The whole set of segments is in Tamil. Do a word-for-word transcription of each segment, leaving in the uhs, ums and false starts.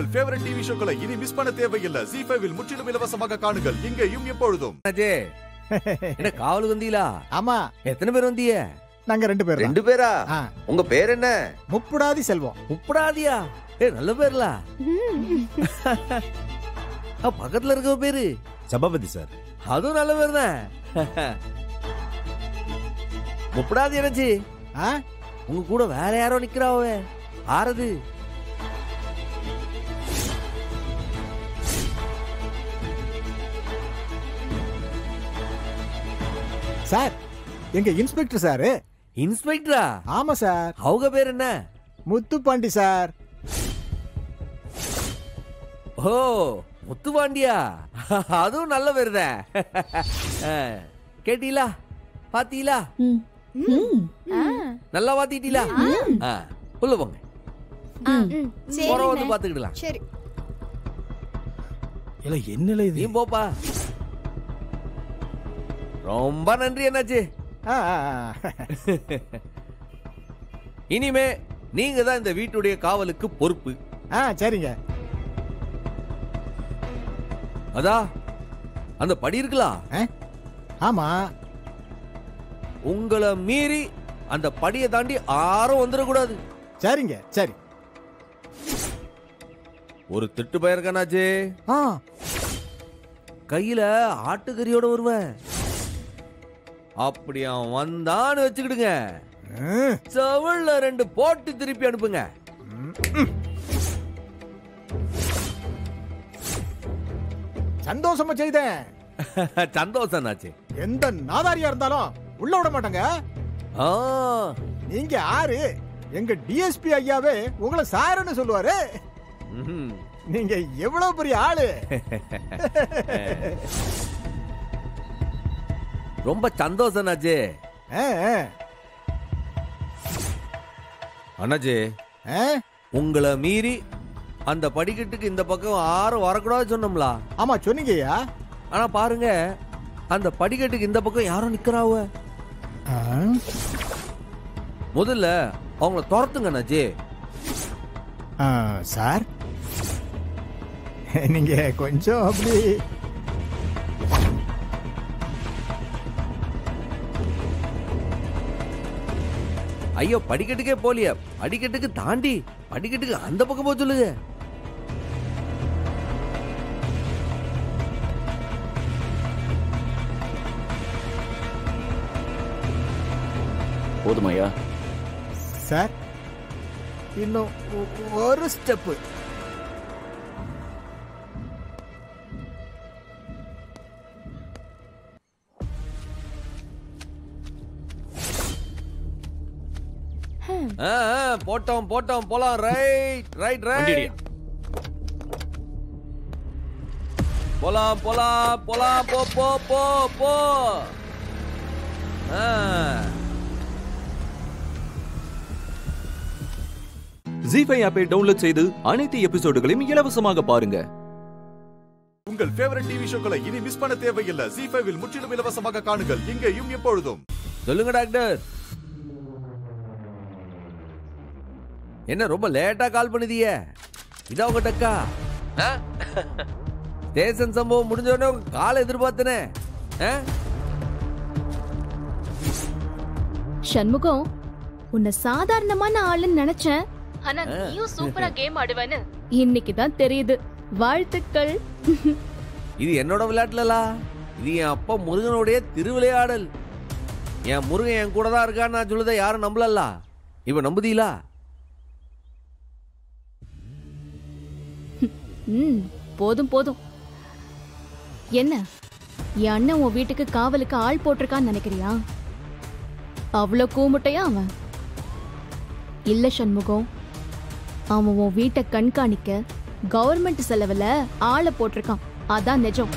உங்கள் ஃபேவரட் டிவி ஷோக்களை இனி மிஸ் பண்ண தேவையில்லை. ஜீ ஃபைவ் முற்றிலும் இலவசமாக காணுங்கள் இங்கேயும் எப்பொழுதும். என்ன காவல் வந்தீங்களா? ஆமா. எத்தனை பேர் வந்தீங்க? நாங்க ரெண்டு பேர். ரெண்டு பேரா? உங்க பேர் என்ன? முப்புடாதி செல்வம். முப்புடாதியா? ஏ நல்ல பேர்ல. ஆ பக்கத்துல இருக்க பேரு சபாபதி சார். அதுவும் நல்ல பேர் தான். முப்புடாதி என்னச்சி? ஆ உங்க கூட வேற யாரோ நிக்கிறாவே. ஆறது சார் எங்க இன்ஸ்பெக்டர் சார். இன்ஸ்பெக்டரா? ஆமா சார். அவங்க பேர் என்ன? முத்துப்பாண்டி சார். ஓ முத்துப்பாண்டியா, அதுவும் நல்ல பேர் தான். கேட்டீங்களா? பாத்தீங்களா? நல்லா பாத்திட்டீங்களா? உள்ள போங்க, வந்து பாத்துக்கிடலாம். என்னல இது? நீ போப்பா. ரொம்ப நன்றி என்னாச்சு. இனிமே நீங்க தான் இந்த வீட்டுடைய காவலுக்கு பொறுப்பு. சரிங்க. அதா அந்த படி இருக்கலாம். ஆமா. உங்களை மீறி அந்த படியை தாண்டி யாரும் வந்துடக்கூடாது. சரிங்க. சரி. ஒரு திட்டு பயிருக்கானாச்சு. கையில ஆட்டுக்கறியோட வருவேன். அப்படியா வந்தான்னு வச்சுக்கிடுங்க. செவல்ல ரெண்டு போட்டு திருப்பி அனுப்புங்க. சந்தோஷமா செய்தேன். சந்தோஷம் ஆச்சு. எந்த நாதாரியா இருந்தாலும் உள்ள விட மாட்டாங்க. நீங்க யாரு? எங்க டிஎஸ்பி ஐயாவே உங்களை சாருன்னு சொல்லுவாரு. நீங்க எவ்வளவு பெரிய ஆளு. ரொம்ப சந்தோஷம் அண்ணாஜி. அண்ணாஜி உங்களை மீறி அந்த படிக்கட்டுக்கு இந்த பக்கம் யாரும் வரக்கூடாது சொன்னோம்ல. ஆமா சொன்னீங்கய்யா. ஆனா பாருங்க அந்த படிக்கட்டுக்கு இந்த பக்கம் யாரும் நிக்கிறாவ. முதல்ல அவங்கள துரத்துங்க அண்ணாஜி. சார் நீங்க கொஞ்சம் அப்படி ஐயோ படிக்கட்டுக்கே போலியா? படிக்கட்டுக்கு தாண்டி படிக்கட்டுக்கு அந்த பக்கம் போய் சொல்லுங்க. போதுமாயா சார்? இன்னும் ஒரு ஸ்டெப்பு. போட்டோம் போட்டோம் போலாம். ரைட் ரைட் ரைட் போலாம் போலாம் போலாம். போ போ போ போ. ஜீ ஃபைவ் ஆப்பை டவுன்லோட் செய்து அனைத்து எபிசோடுகளையும் இலவசமாக பாருங்க. உங்கள் ஃபேவரட் டிவி ஷோக்களை இனி மிஸ் பண்ண தேவையில்லை. ஜீ ஃபைவ்-ல் முற்றிலும் இலவசமாக காணுங்கள் இங்கேயும் எப்பொழுதும். சொல்லுங்க டாக்டர், என்ன ரொம்ப லேட்டா கால் பண்ணுதியே? இதா உங்க டக்கா ஸ்டேஷன் சம்பவம் முடிஞ்ச உடனே உங்க காலை எதிர்பார்த்தனே. சண்முகம் உன்னை சாதாரணமான ஆளுன்னு நினைச்சேன். ஆனா நீயும் சூப்பரா கேம் ஆடுவேன்னு இன்னைக்குதான் தெரியுது. வாழ்த்துக்கள். இது என்னோட விளையாட்டுலா. இது என் அப்பா முருகனுடைய திருவிளையாடல். என் முருகன் என் கூட தான் இருக்கான்னு நான் சொல்லுத யாரும் நம்பல. இப்ப நம்புதீங்களா? ம் போதும் போதும். என்ன என் அண்ணன் உன் வீட்டுக்கு காவலுக்கு ஆள் போட்டிருக்கான்னு நினைக்கிறியா? அவ்வளோ கூமுட்டையா அவன்? இல்லை சண்முகம், அவன் உன் வீட்டை கண்காணிக்க கவர்மெண்ட் செலவில் ஆளை போட்டிருக்கான். அதான் நிஜம்.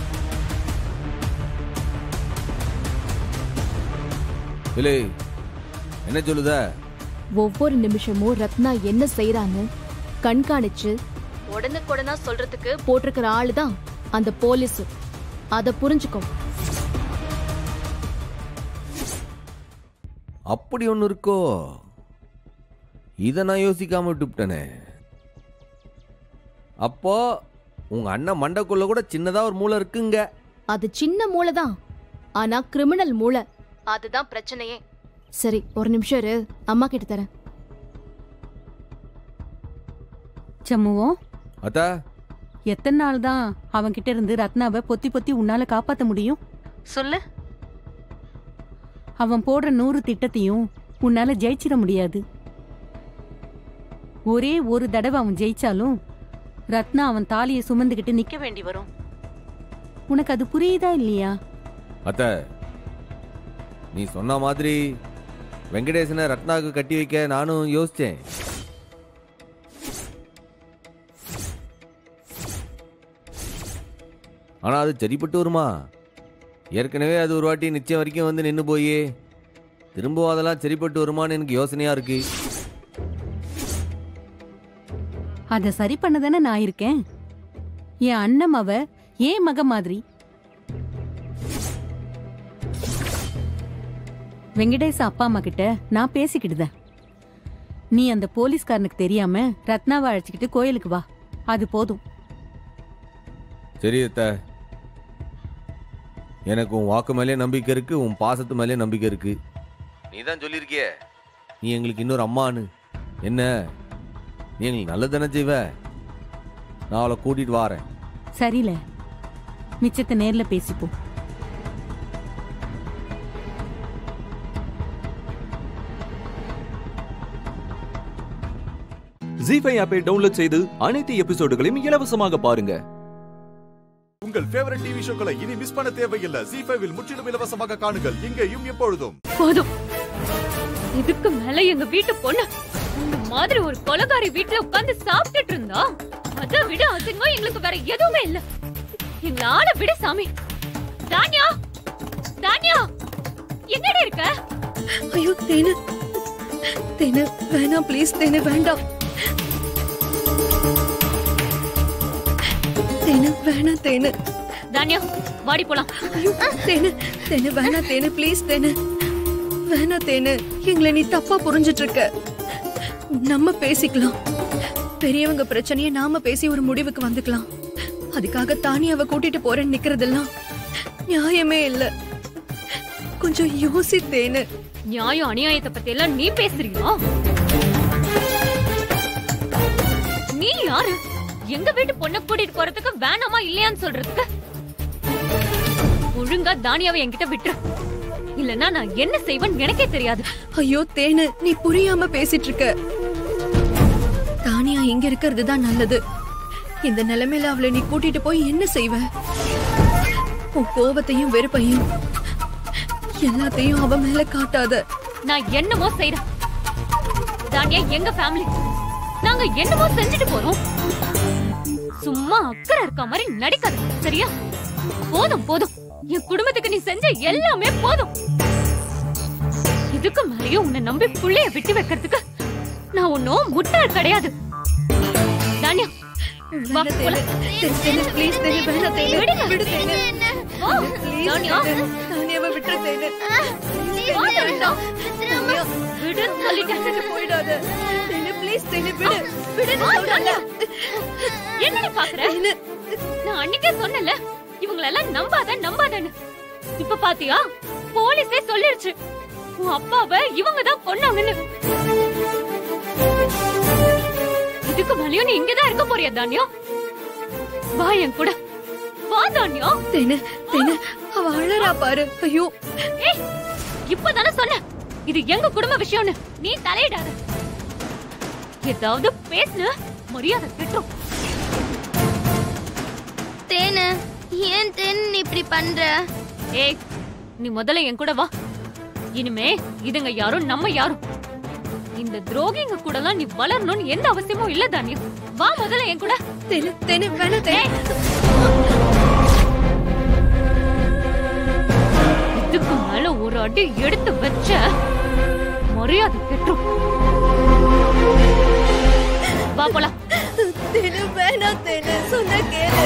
இல்லை என்ன சொல்லுத? ஒவ்வொரு நிமிஷமும் ரத்னா என்ன செய்யறான்னு கண்காணிச்சு உடனுக்குடனா சொல்றதுக்கு போட்டிருக்கிற ஆளு தான் அந்த போலீஸ். அத புரிஞ்சுக்கோ. அப்படி ஒண்ணு இருக்கோ? இத நான் யோசிக்காம விட்டுட்டேனே. அப்போ உங்க அண்ணன் மண்டக்குள்ள கூட சின்னதா ஒரு மூளை இருக்குங்க. அது சின்ன மூளை தான், ஆனா கிரிமினல் மூளை. அதுதான் பிரச்சனையே. சரி ஒரு நிமிஷம் இரு, அம்மா கிட்ட தரேன். சம்முவோ அத்தா, எத்தனை நாள் தான் அவன் கிட்ட இருந்து ரத்னாவை பொத்தி பொத்தி உன்னால காப்பாற்ற முடியும் சொல்லு? அவன் போடுற நூறு திட்டத்தையும் உன்னால ஜெயிச்சிட முடியாது. ஒரே ஒரு தடவை அவன் ஜெயிச்சாலும் ரத்னா அவன் தாலியை சுமந்துக்கிட்டு நிக்க வேண்டி வரும். உனக்கு அது புரியுதா இல்லையா? அத்த, நீ சொன்ன மாதிரி வெங்கடேசனை ரத்னாவுக்கு கட்டி வைக்க நானும் யோசிச்சேன். ஆனா அது சரிப்பட்டு வருமா? ஏற்கனவே அது ஒரு வாட்டி நிச்சயம் வரைக்கும் வந்து நின்று போயே, திரும்பவும் அதெல்லாம் சரிப்பட்டு வருமானு எனக்கு யோசனையா இருக்கு. அதை சரி பண்ணதானே நான் இருக்கேன். என் அண்ணன் அவ ஏன் மக மாதிரி. வெங்கடேஷ் அப்பா அம்மா கிட்ட நான் பேசிக்கிட்டுதான். நீ அந்த போலீஸ்காரனுக்கு தெரியாம ரத்னாவை அழைச்சிக்கிட்டு கோயிலுக்கு வா, அது போதும். சரி அத்த, எனக்கு உன் வாக்கு மேலே நம்பிக்கை இருக்கு, உன் பாசத்து மேலே நம்பிக்கை இருக்கு. நீ தான் சொல்லியிருக்கிய நீ எங்களுக்கு இன்னொரு அம்மானு. என்ன, நீ எங்களுக்கு நல்லதானே செய்வ? நான் அவளை கூட்டிட்டு வாரேன். சரியில்ல, மிச்சத்தை நேர்ல பேசிப்போம். ஜீ ஃபைவ் ஆப்பை டவுன்லோட் செய்து அனைத்து எபிசோடுகளையும் இலவசமாக பாருங்க. உங்கள் ஃபேவரட் டிவி ஷோக்களை இனி மிஸ் பண்ண தேவையில்லை. ஜீ ஃபைவ்-ல் முற்றிலும் இலவசமாக காணுங்கள், இங்கேயும் எப்பொழுதும். போதும், இதுக்கு மேல எங்க வீட்டு பொண்ணு இந்த மாதிரி ஒரு கொலகாரி வீட்டுல உட்கார்ந்து சாப்பிட்டுட்டு இருந்தா அத விட அசிங்கமா எங்களுக்கு வேற எதுவுமே இல்ல. எங்களை ஆள விட சாமி. தானியா, தானியா எங்கடா இருக்க? ஐயோ தேனு, தேனு வேணாம் ப்ளீஸ், தேனு வேண்டாம், தேனு வேணா, தேனு. தானியா வாடி போலாம். தேனு, தேனு வேணா, தேனு ப்ளீஸ், தேனு வேணா, தேனு. எங்களை நீ தப்பா புரிஞ்சிட்டு இருக்க. நம்ம பேசிக்கலாம், பெரியவங்க பிரச்சனையை நாம பேசி ஒரு முடிவுக்கு வந்துக்கலாம். அதுக்காக தானியாவை கூட்டிட்டு போறேன்னு நிக்கிறதெல்லாம் நியாயமே இல்ல. கொஞ்சம் யோசி தேனு. நியாயம் அநியாயத்தை பத்தி எல்லாம் நீ பேசுறியா? நீ யாரு எங்க வீட்டு பொண்ணை கூட்டிட்டு போறதுக்கு வேணாமா இல்லையான்னு சொல்றதுக்கு? ஒழுங்கா தானியாவை என்கிட்ட விட்டுரு, இல்லன்னா நான் என்ன செய்வேன்னு எனக்கே தெரியாது. ஐயோ தேனு, நீ புரியாம பேசிட்டு இருக்க. தானியா இங்க இருக்கிறது தான் நல்லது. இந்த நிலைமையில அவளை நீ கூட்டிட்டு போய் என்ன செய்வ? உன் கோபத்தையும் வெறுப்பையும் எல்லாத்தையும் அவ மேல காட்டாத. நான் என்னமோ செய்யறேன் தானியா, எங்க ஃபேமிலி நாங்க என்னமோ செஞ்சுட்டு போறோம். சும்மா அக்கறை இருக்க மாதிரி நடிக்காது, சரியா? போதும் போதும், என் குடும்பத்துக்கு நீ செஞ்ச எல்லாமே போதும். இதுக்கு மேலேயே உன்னை நம்பி புள்ளைய விட்டு வைக்கிறதுக்கு நான் ஒன்னும் முட்டாள் கிடையாது. தானியா என்னடி பாக்குற? நான் அன்னைக்கே சொன்னல இவங்களெல்லாம் நம்பாத நம்பாதன்னு. இப்ப பாத்தியா, போலீஸே சொல்லிருச்சு உன் அப்பாவை இவங்கதான் கொன்னாங்கன்னு. இதுக்கு மேலயும் நீ இங்கதான் இருக்க போறியா தானியா? வா என் கூட வா தானியா. அவ அழறா பாரு. ஐயோ இப்பதானே சொன்ன இது எங்க குடும்ப விஷயம்னு, நீ தலையிடாத. ஏதாவது பேசுன மரியாதை கெட்டோம். தேனு, ஏன் தேனு நீ இப்படி பண்ற? ஏய் நீ முதல்ல என் கூட வா. இனிமே இதுங்க யாரும் நம்ம யாரும், இந்த துரோகிங்க கூடலாம் நீ வளரணும்னு எந்த அவசியமும் இல்ல தானியா. வா முதல்ல என் கூட. தேனு, தேனு வேணா, தேனு. இதுக்கு மேல ஒரு அடி எடுத்து வச்ச மரியாதை கெட்டோம். வா போலாம். தேனு வேணா, தேனு சொன்ன கேளு.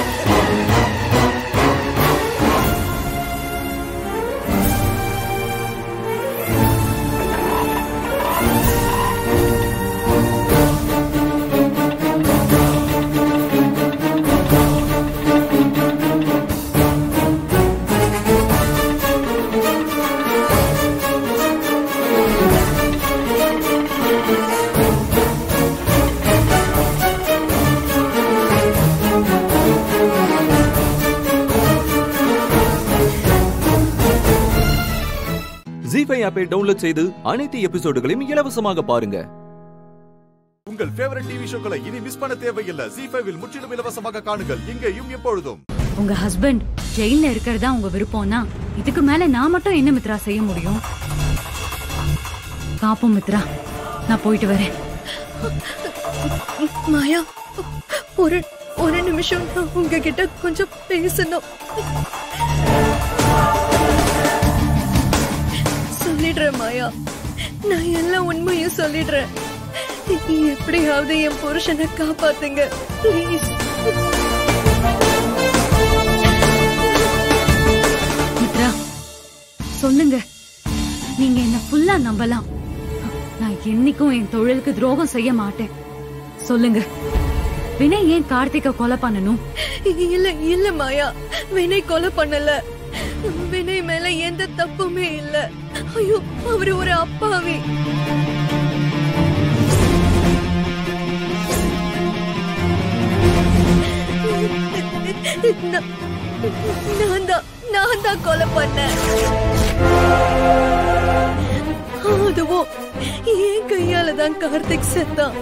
ஜீ ஃபைவ் ஆப்பை டவுன்லோட் செய்து அனைத்து எபிசோடுகளையும் இலவசமாக பாருங்க. உங்கள் ஃபேவரட் டிவி ஷோக்களை இனி மிஸ் பண்ண தேவையில்லை. ஜீ ஃபைவ்-ல் முற்றிலும் இலவசமாக காணுங்கள் இங்கேயும் எப்பொழுதும். உங்க ஹஸ்பண்ட் ஜெயில்ல இருக்கறதா உங்க விருப்பம்னா இதுக்கு மேல நான் மட்டும் என்ன மித்ரா செய்ய முடியும்? காப்பு மித்ரா, நான் போயிட்டு வரேன். மாயா, ஒரு ஒரு நிமிஷம் உங்ககிட்ட கொஞ்சம் பேசணும். சொல்லிடுறேன் மாயா, நான் எல்லா உண்மையும் சொல்லிடுறேன். எப்படியாவது என் புருஷனை காப்பாத்துங்க பிளீஸ். மித்ரா, சொல்லுங்க. நீங்க என்ன ஃபுல்லா நம்பலாம். நான் என்னைக்கும் என் தொழிலுக்கு துரோகம் செய்ய மாட்டேன். சொல்லுங்க, வினய் ஏன் கார்த்திகை கொலை பண்ணணும்? இல்ல இல்ல மாயா, வினய் கொலை பண்ணல. வினய் மேல எந்த தப்புமே இல்ல. ஐயோ, அவரு ஒரு அப்பாவி. நான் தான் நான் தான் கொலை பண்ணேன். அதுவும் என் கையால தான் கார்த்திக் செத்தான்.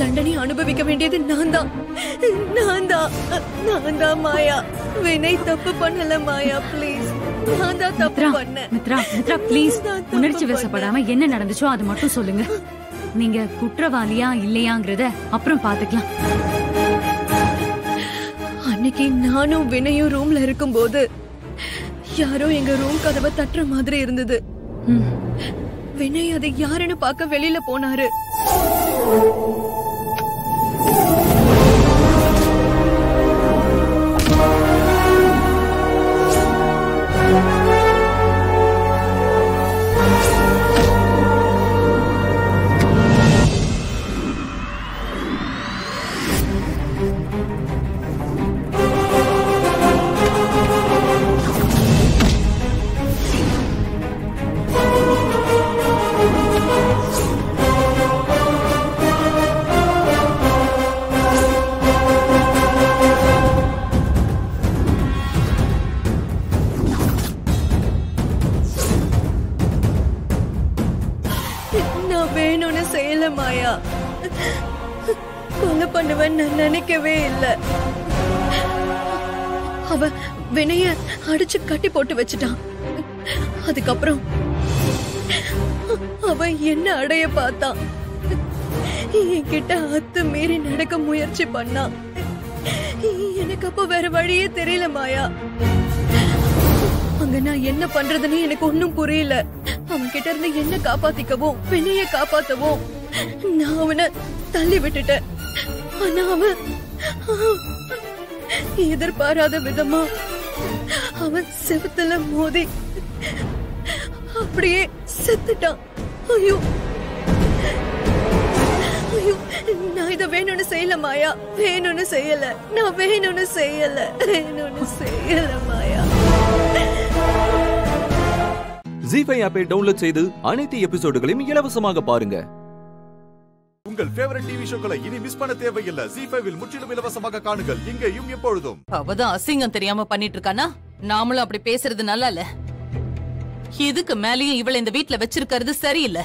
தண்டனை அனுபவிக்க வேண்டியது நான் தான். நான் தான் நான் தான் மாயா. வினய் தப்பு பண்ணல மாயா, ப்ளீஸ். நான் தான் தப்பு பண்ணேன். மித்ரா மித்ரா ப்ளீஸ், உணர்ச்சி வசப்படாம என்ன நடந்துச்சோ அது மட்டும் சொல்லுங்க. நீங்க குற்றவாளியா இல்லையாங்கறத அப்புறம் பாத்துக்கலாம். அன்னைக்கு நானும் வினயும் ரூம்ல இருக்கும் போது யாரோ எங்க ரூம் கதவை தட்டுற மாதிரி இருந்தது. வினய் அதை யாருன்னு பார்க்க வெளியில போனாரு. கொலை பண்ணுவன் நான் நினைக்கவே இல்ல. அவ வினைய அடிச்சு கட்டி போட்டு வச்சுட்டான். அதுக்கப்புறம் அவ என்ன அடைய பார்த்தான். என்கிட்ட அத்து மீறி நடக்க முயற்சி பண்ணான். எனக்கு அப்ப வேற வழியே தெரியல மாயா. அங்க நான் என்ன பண்றதுன்னு எனக்கு ஒன்னும் புரியல. அவன் கிட்ட இருந்து என்ன காப்பாத்திக்கவும் வினைய காப்பாத்தவும் நான் அவனை தள்ளி விட்டுட்டேன். ஆனா அவன் எதிர்பாராத விதமா அவன் செவுத்துல மோதி அப்படியே செத்துட்டான். ஐயோ ஐயோ, நான் இத வேணும்னு செய்யல மாயா. வேணும்னு செய்யல நான் வேணும்னு செய்யல வேணும்னு செய்யல மாயா. ஜீ ஃபைவ் ஆப்பை டவுன்லோட் செய்து அனைத்து எபிசோடுகளையும் இலவசமாக பாருங்க. உங்கள் ஃபேவரட் டிவி ஷோக்களை இனி மிஸ் பண்ண தேவையில்லை. ஜீ ஃபைவ்-ல் முற்றிலும் இலவசமாக காணுங்கள் இங்கேயும் எப்பொழுதும். அவதான் அசிங்கம் தெரியாம பண்ணிட்டு இருக்கானா? நாமளும் அப்படி பேசுறது நல்லா இல்ல. இதுக்கு மேலேயும் இவளை இந்த வீட்ல வச்சிருக்கிறது சரியில்லை.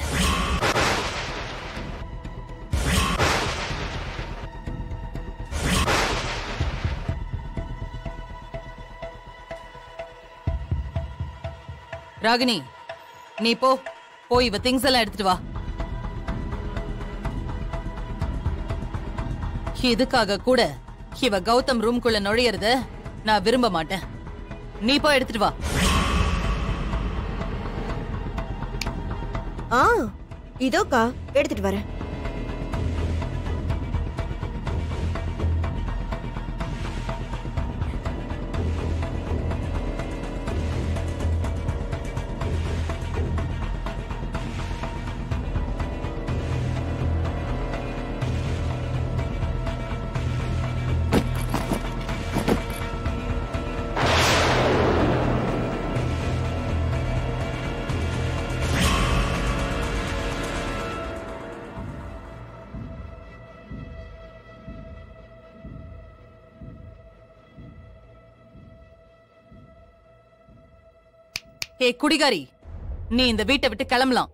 ராகினி, நீ போ போய் இவ திங்ஸ் எல்லாம் எடுத்துட்டு வா. இதுக்காக கூட இவ கௌதம் ரூம்குள்ள நுழையறத நான் விரும்ப மாட்டேன். நீ போய் எடுத்துட்டு வா. ஆ, இதோக்கா எடுத்துட்டு வரேன். ஏ குடிகாரி, நீ இந்த வீட்டை விட்டு கிளம்பலாம்.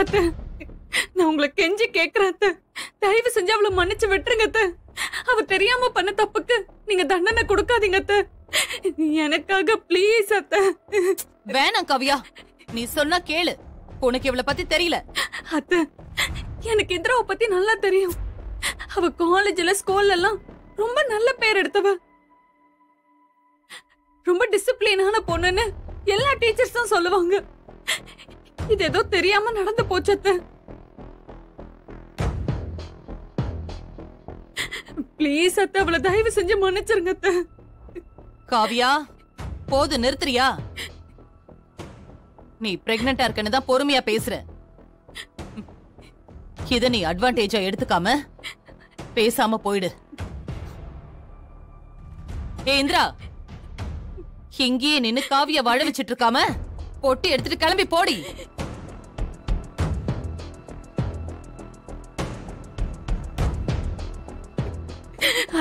அத்தை, நான் உங்களை கெஞ்சி கேட்கிறேன் அத்தை, தயவு செஞ்சு அவளை மன்னிச்சு விட்டுருங்க அத்தை. அவ தெரியாம பண்ண தப்புக்கு நீங்க தண்டனை கொடுக்காதீங்க அத்தை, எனக்காக பிளீஸ் அத்தை. வேணாம் கவியா, நீ சொன்னா கேளு, உனக்கு இவளை பத்தி தெரியல. அத்தை, எனக்கு இந்திராவை பத்தி நல்லா தெரியும். அவ காலேஜ்ல ஸ்கூல்ல எல்லாம் ரொம்ப நல்ல பேர் எடுத்தவ, ரொம்ப டிசிப்ளினான பொண்ணுன்னு எல்லா டீச்சர்ஸும் சொல்லுவாங்க. இது ஏதோ தெரியாம நடந்து போச்சு அத்தை, பிளீஸ் அத்தை, அவளை தயவு செஞ்சு மன்னிச்சிருங்க அத்தை. காவியா, போது நிறுத்துறியா? நீ பிரெக்னெண்டா இருக்கன்னு தான் பொறுமையா பேசுற. இத நீ அட்வான்டேஜா எடுத்துக்காம பேசாம போயிடு. ஏ இந்திரா, இங்கேயே நின்னு காவிய வாழ வச்சிட்டு இருக்காம பொட்டி எடுத்துட்டு கிளம்பி போடி.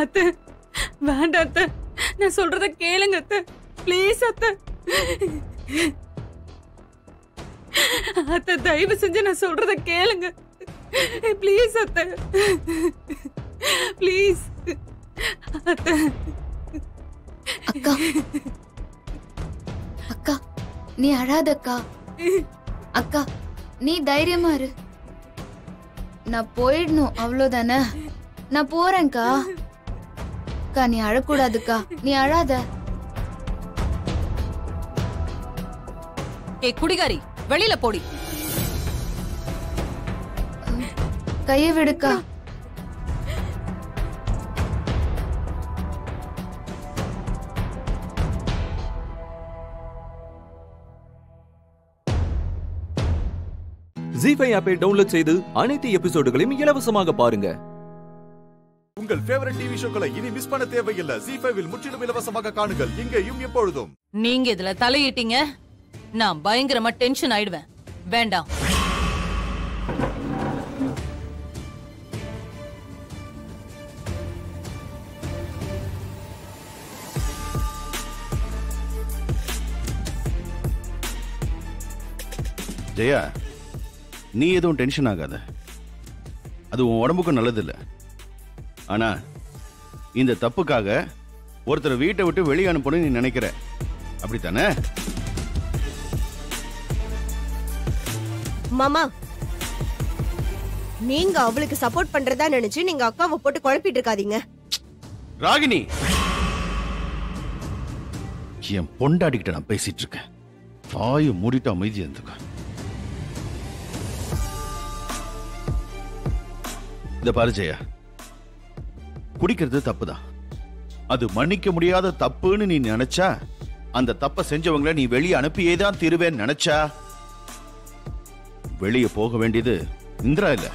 அத்த வேண்டாம் அத்த, நான் சொல்றத கேளுங்க அத்த, பிளீஸ் அத்த. அத்த தயவு செஞ்சு நான் சொல்றத கேளுங்க, பிளீஸ் அத்த, பிளீஸ் அத்த. அக்கா அக்கா, நீ அழாதக்கா. அக்கா நீ தைரியமா இரு. நான் போயிடணும் அவ்வளவுதானே, நான் போறேன்க்கா. அக்கா நீ அழக்கூடாதுக்கா, நீ அழாத. ஏ குடிகாரி, வெளியில போடி. கையை விடுக்கா. ஜீ ஃபைவ் ஆப்பை டவுன்லோட் செய்து அனைத்து எபிசோடுகளையும் இலவசமாக பாருங்க. உங்கள் ஃபேவரட் டிவி ஷோக்களை இனி மிஸ் பண்ண தேவையில்லை. ஜீ ஃபைவ்-ல் முற்றிலும் இலவசமாக காணுங்கள், இங்கேயும் எப்பொழுதும். நீங்க இதுல தலையிட்டீங்க, நான் பயங்கரமா டென்ஷன் ஆயிடுவேன். வேண்டாம். ஜெயா, நீ எதுவும் டென்ஷன் ஆகாத, அது உன் உடம்புக்கும் நல்லதில்லை. ஆனா இந்த தப்புக்காக ஒருத்தர் வீட்டை விட்டு வெளியே அனுப்பணும்னு நீ நினைக்கிற, அப்படித்தானே? மாமா, நீங்க அவளுக்கு சப்போர்ட் பண்றதா நினைச்சு நீங்க அக்காவை போட்டு குழப்பிட்டு இருக்காதீங்க. ராகினி, என் பொண்டாடிக்கிட்ட நான் பேசிட்டு இருக்கேன், தாய் மூடிட்டு அமைதி இருந்துக்க. இந்த பாரு ஜெயா, குடிக்கிறது தப்புதான், அது மன்னிக்க முடியாத தப்புன்னு நீ நினைச்சா, அந்த தப்பை செஞ்சவங்களை நீ வெளியே அனுப்பியேதான் தீருவேன்னு நினைச்சா, வெளியே போக வேண்டியது இந்திரா இல்ல,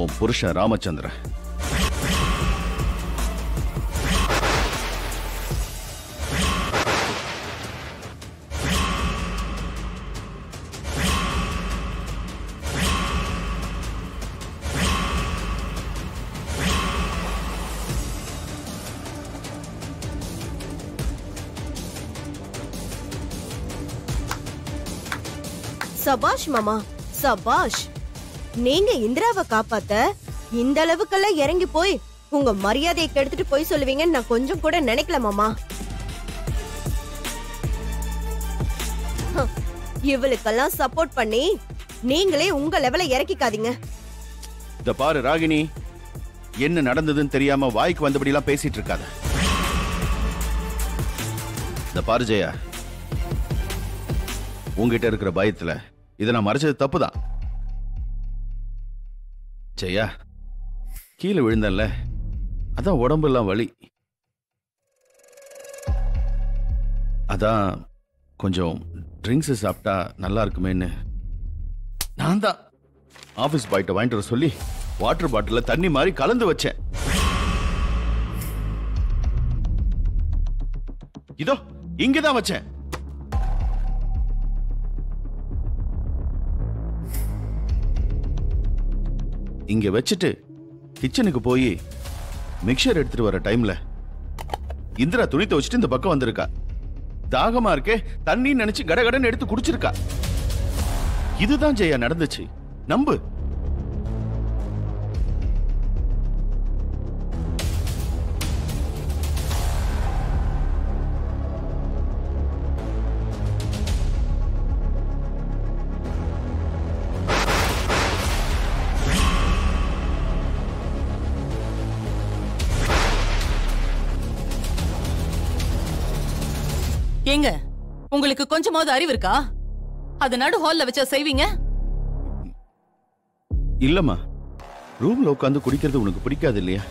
உன் புருஷன் ராமச்சந்திர. சபாஷ் மாமா, சபாஷ். நீங்க இந்திராவை காப்பாத்த இந்த அளவுக்கெல்லாம் இறங்கி போய் உங்க மரியாதையை கெடுத்துட்டு போய் சொல்லுவீங்கன்னு நான் கொஞ்சம் கூட நினைக்கல மாமா. இவளுக்கெல்லாம் சப்போர்ட் பண்ணி நீங்களே உங்க லெவல இறக்கிக்காதீங்க. இத பாரு ராகினி, என்ன நடந்ததுன்னு தெரியாம வாய்க்கு வந்தபடி எல்லாம் பேசிட்டு இருக்காத. இத பாரு ஜெயா, உங்ககிட்ட இருக்கிற பயத்துல இதை நான் மறைச்சது தப்புதான். ஜெயா, கீழே விழுந்தல்ல, அதான் உடம்பு எல்லாம் வலி, அதான் கொஞ்சம் ட்ரிங்க்ஸ் சாப்பிட்டா நல்லா இருக்குமேன்னு நான் தான் ஆபீஸ் பாய்ட்ட வாங்கிட்டு வர சொல்லி வாட்டர் பாட்டில தண்ணி மாதிரி கலந்து வச்சேன். இதோ இங்கதான் வச்சேன். இங்க வச்சுட்டு கிச்சனுக்கு போய் மிக்சர் எடுத்துட்டு வர டைம்ல இந்திரா துணி துவைச்சிட்டு இந்த பக்கம் வந்திருக்கா. தாகமா இருக்கே தண்ணி நினைச்சு கடகடன்னு எடுத்து குடிச்சிருக்கா. இதுதான் ஜெயா நடந்துச்சு. நம்பு. ஏங்க, உங்களுக்கு கொஞ்சமாவது அறிவு இருக்கா? அத நடு ஹால்ல வச்சா செய்வீங்க? இல்லம்மா, ரூம்ல உட்கார்ந்து குடிக்கிறது உனக்கு பிடிக்காது இல்லையா?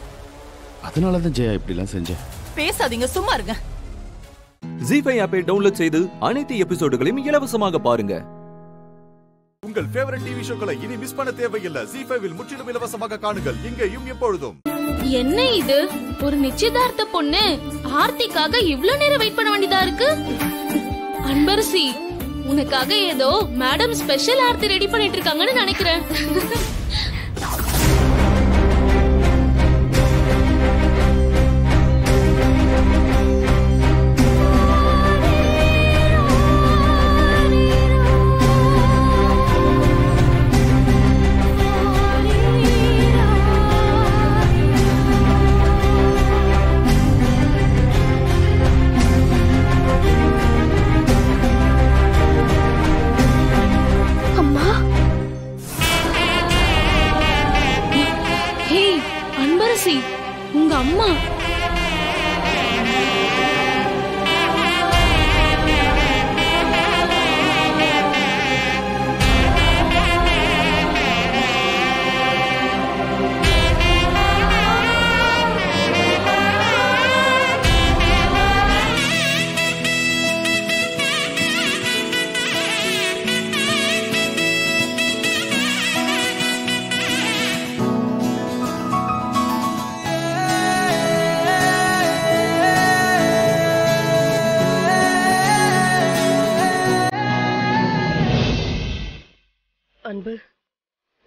அதனால தான் ஜெயா இப்படி எல்லாம் செஞ்ச. பேசாதீங்க, சும்மா இருங்க. ஜீ ஃபைவ் ஆப்பை டவுன்லோட் செய்து அனைத்து எபிசோடுகளையும் இலவசமாக பாருங்க. உங்கள் ஃபேவரட் டிவி ஷோக்களை இனி மிஸ் பண்ண தேவையில்லை. ஜீ ஃபைவ்-ல் முற்றிலும் இலவசமாக காணுங்கள், இங்கேயும் எப்பொழுதும். என்ன இது, ஒரு நிச்சயதார்த்த பொண்ணு ஆர்த்திக்காக இவ்வளவு நேரம் வெயிட் பண்ண வேண்டியதா இருக்கு? அன்பரசி, உனக்காக ஏதோ மேடம் ஸ்பெஷல் ஆர்த்தி ரெடி பண்ணிட்டு இருக்காங்கன்னு நினைக்கிறேன்.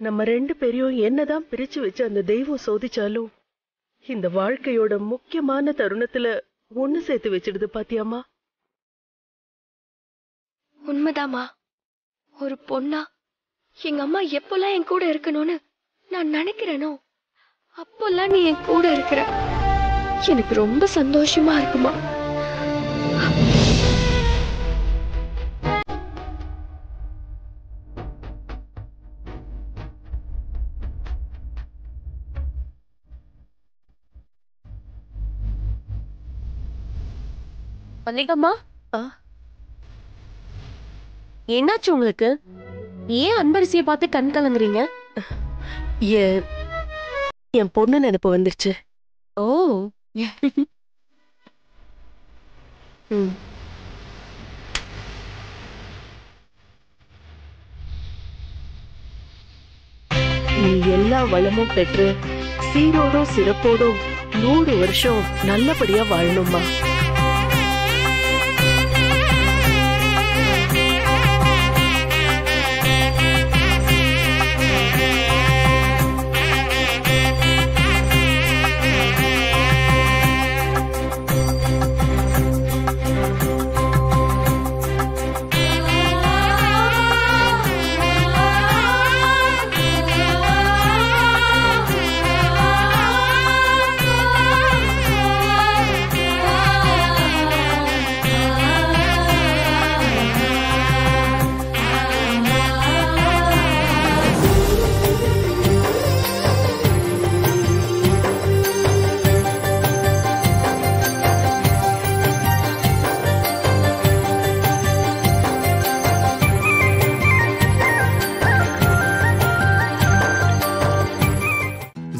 நம்ம ரெண்டு பேரையும் என்னதான் பிரிச்சு வச்சு அந்த தெய்வம் சோதிச்சாலும் இந்த வாழ்க்கையோட முக்கியமான தருணத்துல ஒண்ணு சேர்த்து வச்சிடுது பாத்தியாமா. உண்மைதாமா, ஒரு பொண்ணா எங்க அம்மா எப்பெல்லாம் என் கூட இருக்கணும்னு நான் நினைக்கிறேனோ அப்பெல்லாம் நீ என் கூட இருக்கிற எனக்கு ரொம்ப சந்தோஷமா இருக்குமா. மல்லிகம்மா, என்னாச்சு உங்களுக்கு? ஏன் அன்பரசியை பார்த்து கண் கலங்குறீங்க? என் பொண்ணு நினைப்பு வந்துருச்சு. ஓ, நீ எல்லா வளமும் பெற்று சீரோடும் சிறப்போடும் நூறு வருஷம் நல்லபடியா வாழணும்மா.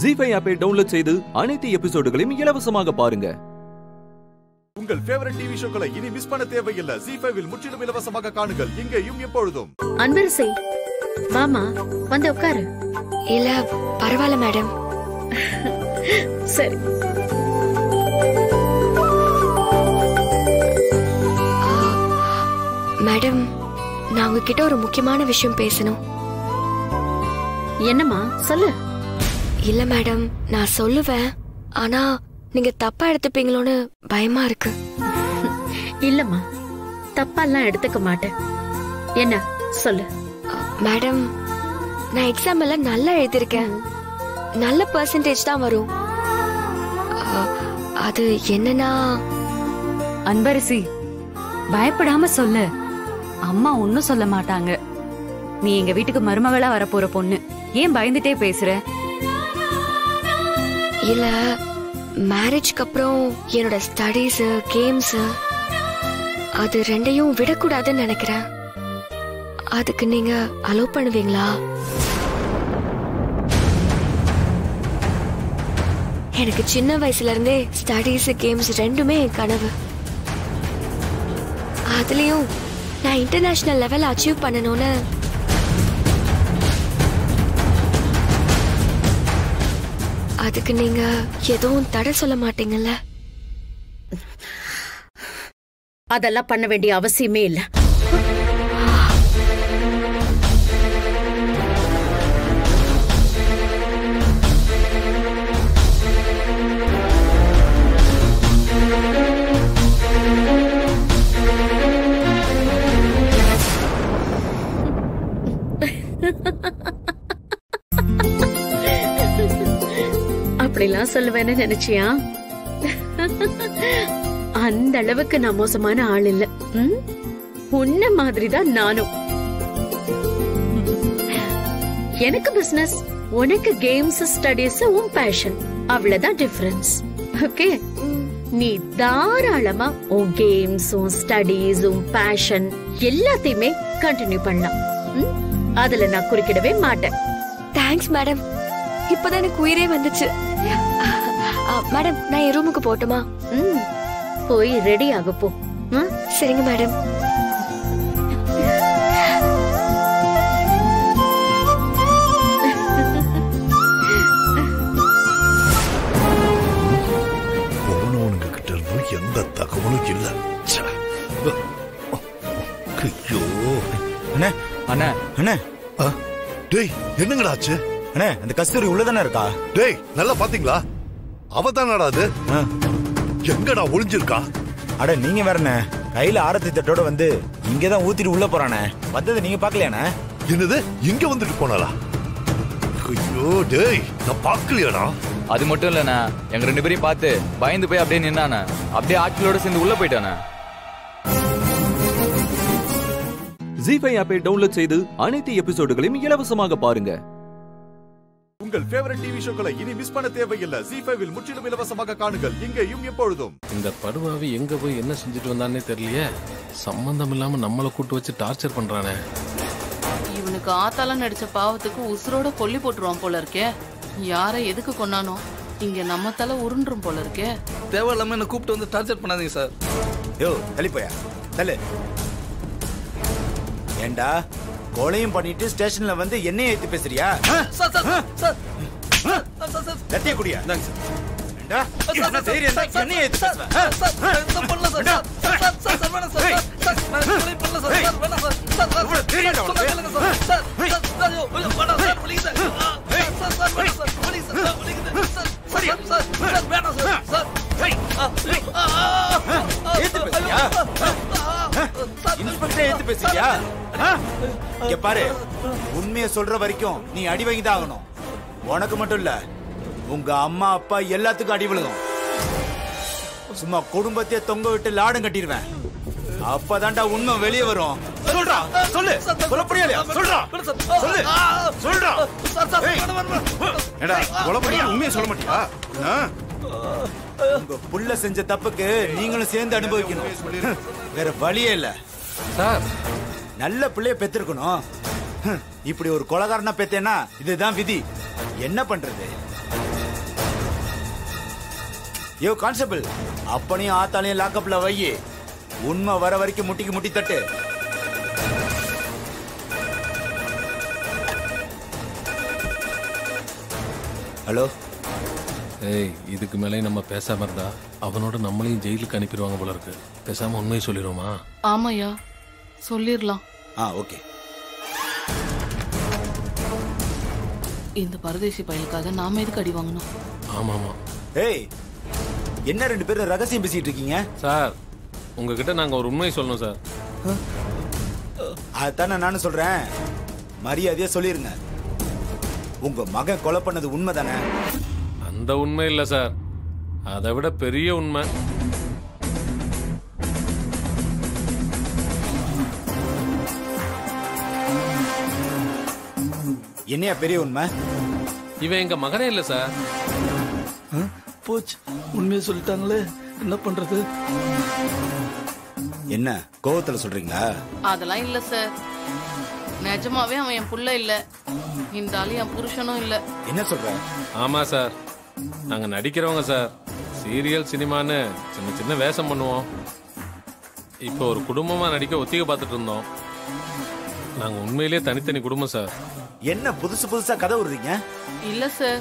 ஜீ ஃபைவ் ஆப்பை டவுன்லோட் செய்து அனைத்து எபிசோடுகளையும் இலவசமாக பாருங்க. உங்கள் ஃபேவரட் டிவி ஷோக்களை இனி மிஸ் பண்ண தேவையில்லை. ஜீ ஃபைவ்-ல் முற்றிலும் இலவசமாக காணுங்கள், இங்கேயும் எப்பொழுதும். அன்பரசி, மாமா வந்து உட்காரு. இல்ல பரவாயில்ல மேடம். சரி, மேடம் நான் உங்ககிட்ட ஒரு முக்கியமான விஷயம் பேசணும். என்னம்மா, சொல்லு. இல்ல மேடம், நான் சொல்லுவேன். ஆனா நீங்க தப்பா எடுத்துப்பீங்களோன்னு பயமா இருக்கு. இல்லம்மா, தப்பாலாம் எடுத்துக்க மாட்டேன். என்ன சொல்லு மேடம், நான் எக்ஸாம் எல்லாம் நல்லா எழுதிருக்கேன். நல்ல பெர்சன்டேஜ் தான் வரும். அது என்னன்னா அன்பரசி, பயப்படாம சொல்லு. அம்மா ஒன்னும் சொல்ல மாட்டாங்க. நீ எங்க வீட்டுக்கு மருமகளா வரப்போற பொண்ணு, ஏன் பயந்துட்டே பேசுற? இல்ல, மேரேஜ்க்கு அப்புறம் என்னோட ஸ்டடீஸ், கேம்ஸ், அது ரெண்டையும் விடக்கூடாதுன்னு நினைக்கிறேன். அதுக்கு நீங்க அலோவ் பண்ணுவீங்களா? எனக்கு சின்ன வயசுல இருந்தே ஸ்டடீஸ், கேம்ஸ் ரெண்டுமே என் கனவு. அதுலயும் நான் இன்டர்நேஷனல் லெவல் அச்சீவ் பண்ணணும்னு அதுக்கு நீங்க எதுவும் தடை சொல்ல மாட்டீங்கல்ல? அதெல்லாம் பண்ண வேண்டிய அவசியமே இல்லை. அப்படிலாம் சொல்லுவேன்னு நினைச்சியா? அந்த அளவுக்கு நான் மோசமான ஆள் இல்ல. உன்ன மாதிரிதான் நானும். எனக்கு பிசினஸ், உனக்கு கேம்ஸ், ஸ்டடீஸ், உன் பேஷன், அவ்வளவுதான் டிஃபரன்ஸ். ஓகே, நீ தாராளமா உன் கேம்ஸ், உன் ஸ்டடீஸ், உன் பேஷன் எல்லாத்தையுமே கண்டினியூ பண்ணலாம். அதுல நான் குறிக்கிடவே மாட்டேன். தேங்க்ஸ் மேடம், இப்பதான் எனக்கு உயிரே வந்துச்சு. மேடம், நான் என் ரூமுக்கு போட்டுமா? ம், போய் ரெடி ஆக போ. சரிங்க மேடம். போனவனுக்கு கிட்ட இருந்து எந்த தகவலும் இல்லை. அண்ணே, அண்ணே, அண்ணே, டேய் என்னங்கடா ஆச்சு? அண்ணே, அந்த கஸ்தூரி உள்ளதானே இருக்கா? டேய், நல்லா பாத்தீங்களா? அவ தானடா அது. எங்கடா ஒளிஞ்சிருக்கா? அட நீங்க வேறண்ணே, கையில ஆரத்தி தட்டோட வந்து இங்கதான் ஊத்திட்டு உள்ள போறானே. வந்தது நீங்க பாக்கலையாண்ணே? என்னது, இங்க வந்துட்டு போனாளா? ஐயோ டேய், நான் பாக்கலையாடா. அது மட்டும் இல்லண்ணா, எங்க ரெண்டு பேரையும் பார்த்து பயந்து போய் அப்படியே நின்னானே, அப்படியே ஆட்களோட சேர்ந்து உள்ள போயிட்டானே. ஜீ ஃபைவ் ஆப்பை டவுன்லோட் செய்து அனைத்து எபிசோடுகளையும் இலவசமாக பாருங்க. உங்கள் ஃபேவரட் டிவி ஷோக்களை இனி மிஸ் பண்ண தேவையில்லை. ஜீ ஃபைவ்-ல் முற்றிலும் இலவசமாக காணுங்கள், இங்கேயும் எப்பொழுதும். இந்த படுவாவி எங்க போய் என்ன செஞ்சுட்டு வந்தானே தெரியலையே. சம்பந்தம் இல்லாம நம்மளை கூட்டு வச்சு டார்ச்சர் பண்றானே. இவனுக்கு ஆத்தால நடிச்ச பாவத்துக்கு உசுரோட கொல்லி போட்டுருவான் போல இருக்கே. யாரை எதுக்கு கொண்டானோ இங்க நம்ம தலை உருண்டும் போல இருக்கே. தேவையில்லாம என்ன கூப்பிட்டு வந்து டார்ச்சர் பண்ணாதீங்க சார். யோ தள்ளிப்போயா, தள்ளு. ஏண்டா கோளையும் பண்ணிட்டு ஸ்டேஷன்ல வந்து என்னைய ஏத்தி பேசுறியா? சார் சார் சார் லத்திய குடியா? இந்தாங்க சார். ஏண்டா என்ன தைரியம் இருந்தா என்னைய ஏத்தி பேசுற? சார் நான் பண்ணல சார். சார் சார் சார் வேணாம் சார். சார் நான் பண்ணல சார். சார் வேணாம் சார். சார் சார் தைரியம் இல்ல சார். சார் சார் யோ வேணாம் சார், புளிங்க சார். சார் சார் வேணாம் சார், புளிங்க சார், புளிங்க சார். சார் சார் சார் வேணாம் சார். சார் ஏய் ஏத்தி பேசுறியா? இன்ஸ்பெக்டர் ஏத்தி பேசுறியா? இங்க பாரு, உண்மையை சொல்ற வரைக்கும் நீ அடி வாங்கிதான் ஆகணும். உனக்கு மட்டும் இல்ல, உங்க அம்மா அப்பா எல்லாத்துக்கும் அடி விழுகும். சும்மா குடும்பத்தையே தொங்க விட்டு லாடம் கட்டிடுவேன். அப்பதான்டா உண்மை வெளியே வரும். சொல்றா, சொல்லு, குலப்படியா சொல்றா, சொல்லு, சொல்றா. ஏடா குலப்படியா உண்மையை சொல்ல மாட்டியா? உங்க புள்ள செஞ்ச தப்புக்கு நீங்களும் சேர்ந்து அனுபவிக்கணும். வேற வழியே இல்ல சார். நல்ல பிள்ளைய பெத்திருக்கணும். இப்படி ஒரு கொலகாரனா பெத்தேன்னா இதுதான் விதி. என்ன பண்றது? யோ கான்ஸ்டபிள், அப்பனையும் ஆத்தாலையும் லாக்அப்ல வையி. உண்மை வர வரைக்கும் முட்டிக்கு முட்டி தட்டு. ஹலோ. ஏய், இதுக்கு மேலே நம்ம பேசாம இருந்தா அவனோட நம்மளையும் ஜெயிலுக்கு அனுப்பிடுவாங்க போல இருக்கு. பேசாம உண்மையை சொல்லிடுவோமா? ஆமாயா, சொல்லிடலாம். ஆ ஓகே. இந்த பரதேசி பயலுக்காக நாம எதுக்கு அடி வாங்கணும்? ஆமாமா, ஏய், என்ன ரெண்டு பேரும் ரகசியம் பேசிட்டு இருக்கீங்க? சார், உங்ககிட்ட நாங்க ஒரு உண்மையை சொல்லணும் சார். அதானே நானும் சொல்றேன், மரியாதையா சொல்லிருங்க. உங்க மகன் கொலை பண்ணது உண்மை தானே? அந்த உண்மை இல்லை சார், அதை விட பெரிய உண்மை. என்னையா பெரிய உண்மை? இவன் எங்க மகனே இல்லை சார். போச்சு, உண்மையை சொல்லிட்டாங்களே, என்ன பண்றது? என்ன கோவத்துல சொல்றீங்களா? அதெல்லாம் இல்ல சார், நிஜமாவே அவன் என் புள்ள இல்ல, இந்த ஆளு என் புருஷனும் இல்ல. என்ன சொல்ற? ஆமா சார், நாங்க நடிக்கிறவங்க சார், சீரியல் சினிமான்னு சின்ன சின்ன வேஷம் பண்ணுவோம். இப்போ ஒரு குடும்பமா நடிக்க ஒத்திகை பார்த்துட்டு இருந்தோம். நாங்க உண்மையிலேயே தனித்தனி குடும்பம் சார். என்ன புதுசு புதுசா கதை விடுறீங்க? இல்ல சார்,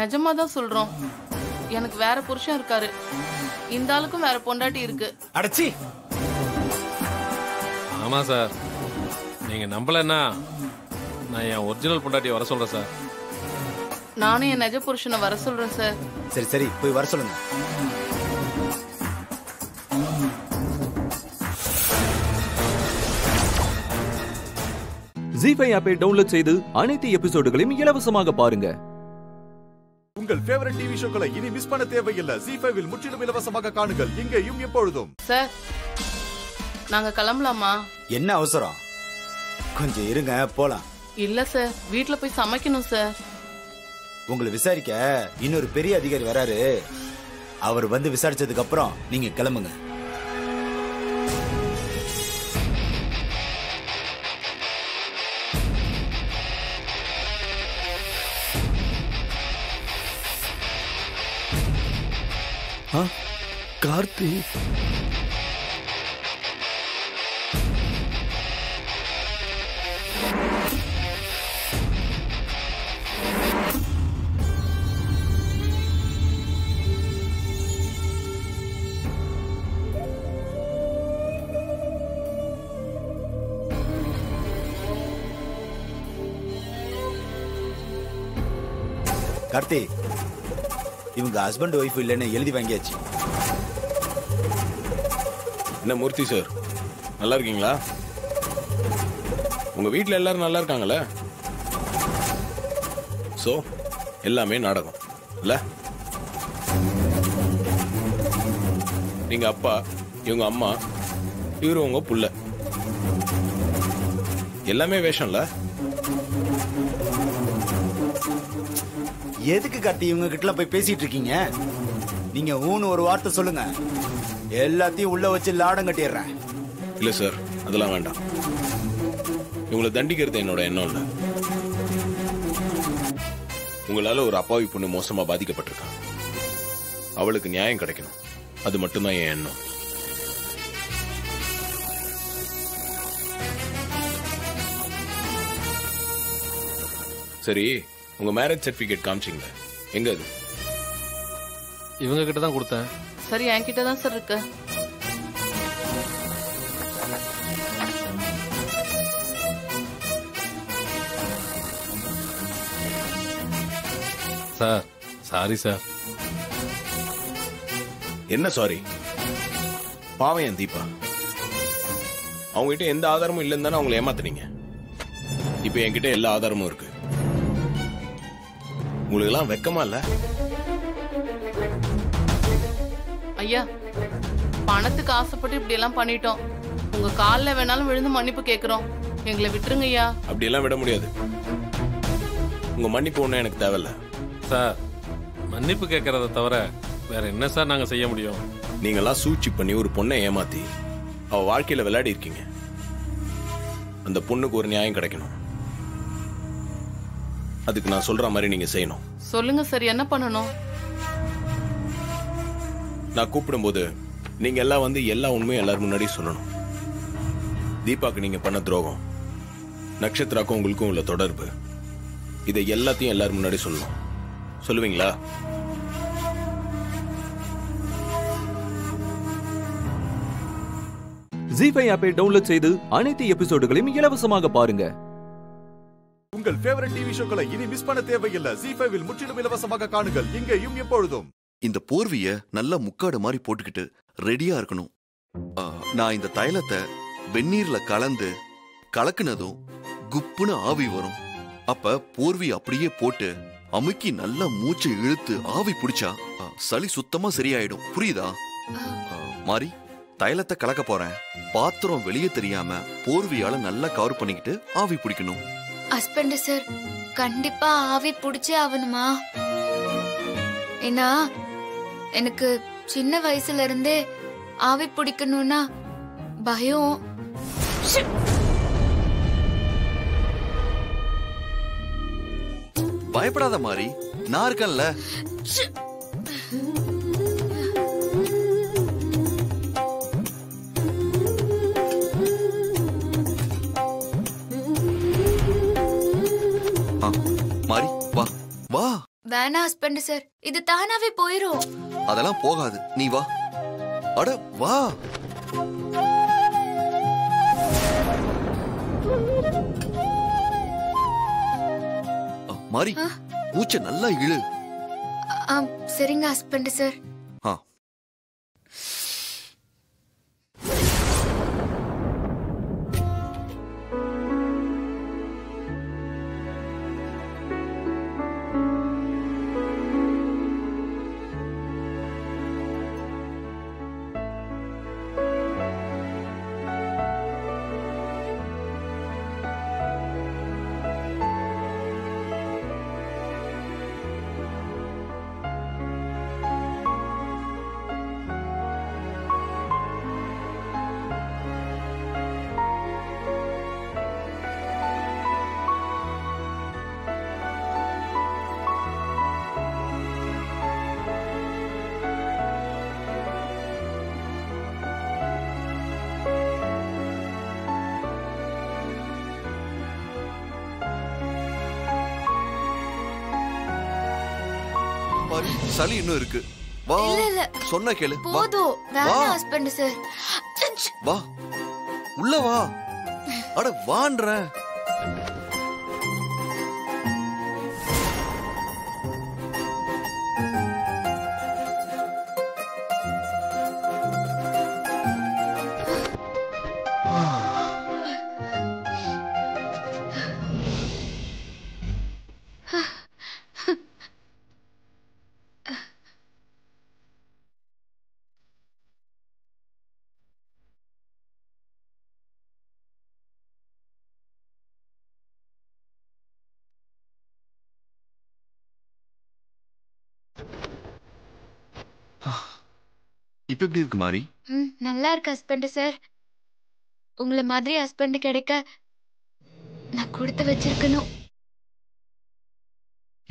நிஜமா தான் சொல்றோம். எனக்கு வேற புருஷன் இருக்காரு, இந்த ஆளுக்கும் வேற பொண்டாட்டி இருக்கு. அடச்சி! ஆமா சார், நீங்க நம்பலன்னா நான் என் ஒரிஜினல் பொண்டாட்டியை வர சொல்றேன் சார். நானும் என் நெஜ புருஷனை வர சொல்றேன் சார். சரி சரி, போய் வர சொல்லுங்க. ஜீ ஃபைவ் ஆப்பை டவுன்லோட் செய்து அனைத்து எபிசோடுகளையும் இலவசமாக பாருங்க. உங்கள் ஃபேவரட் டிவி ஷோக்களை இனி மிஸ் பண்ண தேவையில்லை. ஜீ ஃபைவ் இல் முற்றிலும் இலவசமாக காணுங்கள், இங்கேயும் எப்பொழுதும். சார், நாங்க கிளம்பலாமா? என்ன அவசரம்? கொஞ்சம் இருங்க, போலாம். இல்ல சார், வீட்டுல போய் சமைக்கணும் சார். உங்களை விசாரிக்க இன்னொரு பெரிய அதிகாரி வராரு, அவர் வந்து விசாரிச்சதுக்கு அப்புறம் நீங்க கிளம்புங்க. கார்த்திக், கார்த்திக், இவங்க ஹஸ்பண்ட் ஒய்ஃப் இல்லைன்னு எழுதி வாங்கியாச்சு. என்ன மூர்த்தி சார், நல்லா இருக்கீங்களா? உங்க வீட்டில் எல்லாரும் நல்லா இருக்காங்களே? ஸோ எல்லாமே நாடகம் இல்லை? நீங்க அப்பா, இவங்க அம்மா, இவரு உங்க புள்ள, எல்லாமே வேஷம்ல? எதுக்கு கார்த்தி இவங்க கிட்ட போய் பேசிட்டு இருக்கீங்க? நீங்க ஊன்னு ஒரு வார்த்தை சொல்லுங்க, எல்லாத்தையும் உள்ள வச்சு லாடம் கட்டிடுறேன். இல்ல சார், அதெல்லாம் வேண்டாம். இவங்களை தண்டிக்கிறது என்னோட எண்ணம் இல்லை. உங்களால ஒரு அப்பாவி பொண்ணு மோசமா பாதிக்கப்பட்டிருக்கான், அவளுக்கு நியாயம் கிடைக்கணும், அது மட்டும்தான் என் எண்ணம். சரி, உங்க மேரேஜ் சர்டிபிகேட் காமிச்சீங்களா? எங்க அது? இவங்க கிட்ட தான் கொடுத்தேன். சரி, என்கிட்ட தான் சார் இருக்கு. Sir, sorry sir. என்ன சாரி? பாவம் என் தீபா, அவங்ககிட்ட எந்த ஆதாரமும் இல்லைன்னு தானே அவங்களை ஏமாத்துனீங்க. இப்ப என்கிட்ட எல்லா ஆதாரமும் இருக்கு. உங்களுக்கெல்லாம் வெக்கமா இல்ல? ஐயா, பணத்துக்கு ஆசைப்பட்டு இப்படி எல்லாம் பண்ணிட்டோம். உங்க காலில் வேணாலும் விழுந்து மன்னிப்பு கேட்கிறோம், எங்களை விட்டுருங்க ஐயா. அப்படி எல்லாம் விட முடியாது, உங்க மன்னிப்பு ஒண்ணு எனக்கு தேவையில்ல சார். மன்னிப்பு கேட்கறத தவிர வேற என்ன சார் நாங்க செய்ய முடியும்? நீங்க எல்லாம் சூழ்ச்சி பண்ணி ஒரு பொண்ணை ஏமாத்தி அவ வாழ்க்கையில விளையாடி இருக்கீங்க. அந்த பொண்ணுக்கு ஒரு நியாயம் கிடைக்கணும், அதுக்கு நான் சொல்ற மாதிரி நீங்க செய்யணும். சொல்லுங்க சார், என்ன பண்ணணும்? நான் கூப்பிடும் போது நீங்க எல்லாம் வந்து எல்லா உண்மையும் எல்லாரும் முன்னாடி சொல்லணும். தீபாக்கு நீங்க பண்ண துரோகம், நட்சத்திராக்கும் உங்களுக்கும் உள்ள தொடர்பு, இதை எல்லாத்தையும் எல்லாரும் முன்னாடி சொல்லணும். சொல்லுவீங்களா? ஜீ ஃபைவ் ஆப்பை டவுன்லோட் செய்து அனைத்து எபிசோடுகளையும் இலவசமாக பாருங்க. உங்கள் ஃபேவரட் டிவி ஷோக்களை இனி மிஸ் பண்ண தேவையில்லை. ஜீ ஃபைவ் இல் முற்றிலும் இலவசமாக காணுங்கள், இங்கேயும் எப்பொழுதும். இந்த போர்விய நல்லா முக்காடு மாதிரி போட்டுக்கிட்டு ரெடியா இருக்கணும். நான் இந்த தைலத்தை வெந்நீர்ல கலந்து கலக்குனதும் குப்புன்னு ஆவி வரும். அப்ப போர்வி அப்படியே போட்டு அமுக்கி நல்லா மூச்சு இழுத்து ஆவி பிடிச்சா சளி சுத்தமா சரியாயிடும். புரியுதா மாரி? தைலத்தை கலக்க போறேன். பாத்திரம் வெளியே தெரியாம போர்வியால நல்லா கவர் பண்ணிக்கிட்டு ஆவி பிடிக்கணும். ஹஸ்பண்ட் சார் கண்டிப்பா ஆவி பிடிச்சே ஆகணுமா? ஏன்னா எனக்கு சின்ன வயசுல இருந்தே ஆவி பிடிக்கணும்னா பயம். பயப்படாத மாரி, நான் இருக்கேன்ல. மாரி வா வா. வேணா ஹஸ்பண்ட் சார், இது தானாவே போயிரும். அதெல்லாம் போகாது, நீ வா. அட வா. மாரி மூச்ச நல்லா இழு. சரிங்க ஹஸ்பண்ட் சார். சளி இன்னும் இருக்கு. வா, சொன்ன கேளு. போதும் வேணா ஹஸ்பண்ட் சார். வா உள்ள வா. அட வான்றேன். இப்ப எப்படி இருக்கு மாரி? நல்லா இருக்கு ஹஸ்பண்ட் சார். உங்களை மாதிரி ஹஸ்பண்ட் கிடைக்க நான் கொடுத்து வச்சிருக்கணும்.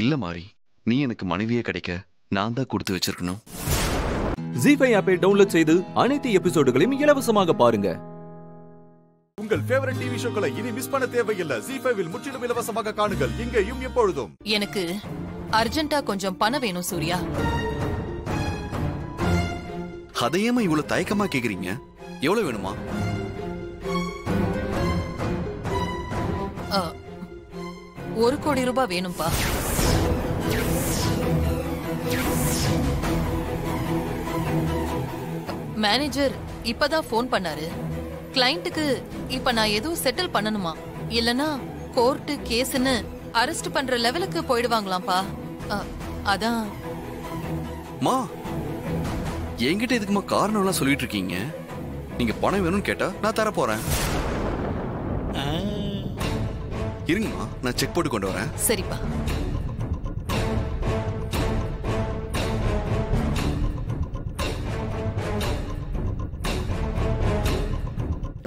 இல்ல மாரி, நீ எனக்கு மனைவியே கிடைக்க நான் தான் கொடுத்து வச்சிருக்கணும். ஜீ ஃபைவ் ஆப்பை டவுன்லோட் செய்து அனைத்து எபிசோடுகளையும் இலவசமாக பாருங்க. உங்கள் ஃபேவரட் டிவி ஷோக்களை இனி மிஸ் பண்ண தேவையில்லை. ஜீ ஃபைவ்-ல் முற்றிலும் இலவசமாக காணுங்கள், இங்கேயும் எப்பொழுதும். எனக்கு அர்ஜென்ட்டா கொஞ்சம் பணம் வேணும் சூர்யா. அதையேமா இவ்வளவு தயக்கமா கேக்குறீங்க? எவ்வளவு வேணுமா? ஒரு கோடி ரூபாய் வேணும்பா. மேனேஜர் இப்பதான் போன் பண்ணாரு. கிளையண்ட்டுக்கு இப்ப நான் எதுவும் செட்டில் பண்ணணுமா, இல்லனா கோர்ட்டு கேஸ்ன்னு அரெஸ்ட் பண்ற லெவலுக்கு போயிடுவாங்களாம்பா. அதான் மா, என்கிட்ட இதுக்குமா காரணம் எல்லாம் சொல்லிட்டு இருக்கீங்க? நீங்க பணம் வேணும்னு கேட்டா நான் தர போறேன். இருங்கம்மா, நான் செக் போட்டு கொண்டு வரேன். சரிப்பா.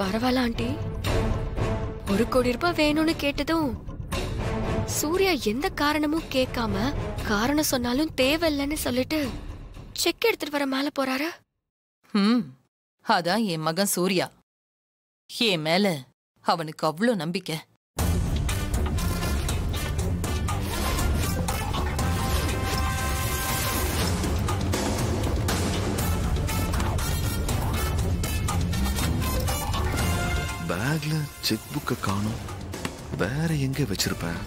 பரவாயில்ல ஆண்டி, ஒரு கோடி ரூபாய் வேணும்னு கேட்டதும் சூர்யா எந்த காரணமும் கேட்காம காரணம் சொன்னாலும் தேவையில்லைன்னு சொல்லிட்டு செக் எடுத்துட்டு வர மேல போறாரா? ம், அதான் என் மகன் சூர்யா. என் மேல அவனுக்கு அவ்வளோ நம்பிக்கை. பேக்ல செக் புக்க காணோம். வேற எங்க வச்சிருப்பேன்?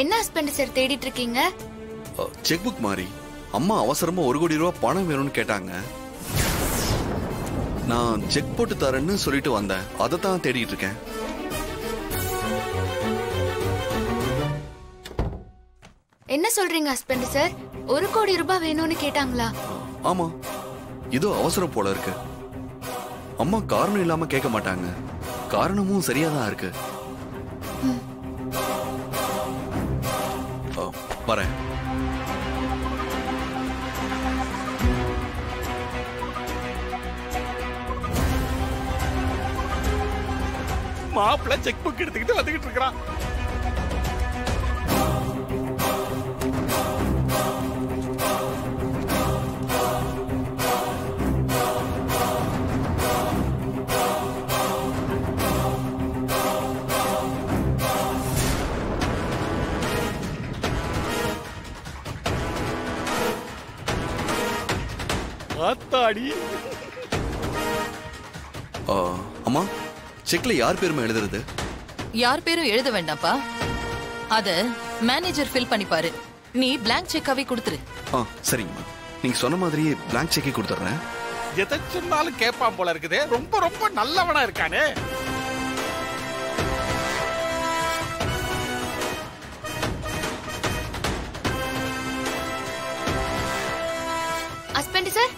என்ன ஹஸ்பண்ட் சார் தேடிட்டு இருக்கீங்க? செக் புக் மாரி, அம்மா அவசரமா ஒரு கோடி ரூபாய் பணம் வேணும்னு கேட்டாங்க. நான் செக் போட்டு தரேன்னு சொல்லிட்டு வந்தேன். அதை தான் தேடிட்டு இருக்கேன். என்ன சொல்றீங்க ஹஸ்பண்ட் சார்? ஒரு கோடி ரூபாய் வேணும்னு கேட்டாங்களா? ஆமா, இதோ அவசரம் போல இருக்கு. அம்மா காரணம் இல்லாம கேட்க மாட்டாங்க. காரணமும் சரியா தான் இருக்கு. வரேன். மாப்பிள்ள செக் புக் எடுத்துக்கிட்டு வந்துகிட்டு இருக்கிறான். அம்மா, செக்ல யார் பேரும் எழுதுறது? யார் பேரும் எழுத வேண்டாம்ப்பா. அத மேனேஜர் ஃபில் பண்ணிப்பாரு. நீ பிளாங்க் செக்காவே கொடுத்துரு. சரிங்கம்மா, நீங்க சொன்ன மாதிரியே பிளாங்க் செக்கே கொடுத்துறேன். எதை சொன்னாலும் கேட்பான் போல இருக்குதே. ரொம்ப ரொம்ப நல்லவனா இருக்கானே. ஹஸ்பண்ட் சார்,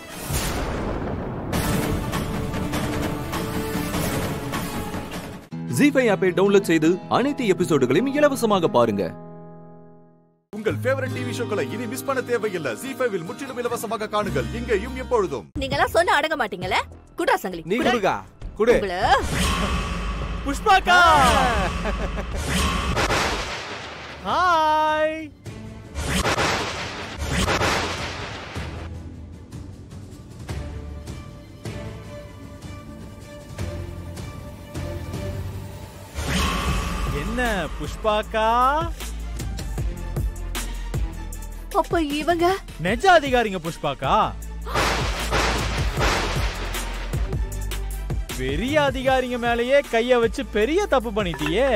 ஜீ ஃபைவ் ஆப்பை டவுன்லோட் செய்து அனைத்து எபிசோடுகளையும் இலவசமாக பாருங்க. உங்கள் ஃபேவரட் டிவி ஷோக்களை இனி மிஸ் பண்ண தேவையில்லை. ஜீ ஃபைவ்-ல் முற்றிலும் இலவசமாக காணுங்கள். இங்கேயும் எப்பொழுதும். நீங்க எல்லாம் சொன்ன அடங்க மாட்டீங்களே. குடா சங்கிலி. நீ குடுகா. குடு. புஷ்பாக்கா. ஹாய். என்ன புஷ்பாக்கா, அப்ப இவங்க நெஜ அதிகாரிங்க புஷ்பாக்கா? பெரிய அதிகாரிங்க மேலேயே கைய வச்சு பெரிய தப்பு பண்ணிட்டியே.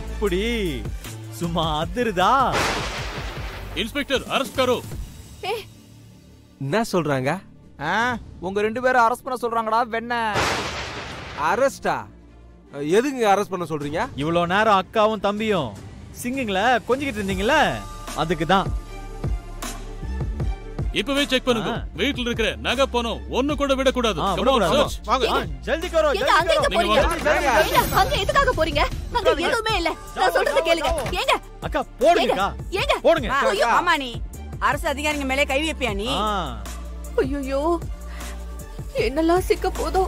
எப்படி சும்மா அதிருதா? இன்ஸ்பெக்டர் அரெஸ்ட் கரோ. என்ன சொல்றாங்க? உங்க ரெண்டு பேரும் அரெஸ்ட் பண்ண சொல்றாங்கடா. வெண்ண அரெஸ்டா? எதுங்க அரெஸ்ட் பண்ண சொல்றீங்க? இவ்வளவு நேரம் அக்காவும் தம்பியும் சிங்கிங்ல கொஞ்சிக்கிட்டு இருந்தீங்களே, அதுக்குதான். இப்பவே செக் பண்ணுங்க. வீட்ல இருக்கிற நகை பணம் ஒண்ணு கூட விட கூடாது. வாங்க ஜல்தி கரோ. நீங்க அங்க எங்க போறீங்க? அங்க எதுக்காக போறீங்க? அங்க எதுமே இல்ல. நான் சொல்றத கேளுங்க. ஏங்க அக்கா போடுங்கக்கா. ஏங்க போடுங்க. ஆமா, நீ அரசு அதிகாரிங்க மேலே கை வைப்பியா நீ? ஐயோ, என்னெல்லாம் சிக்க போதோ.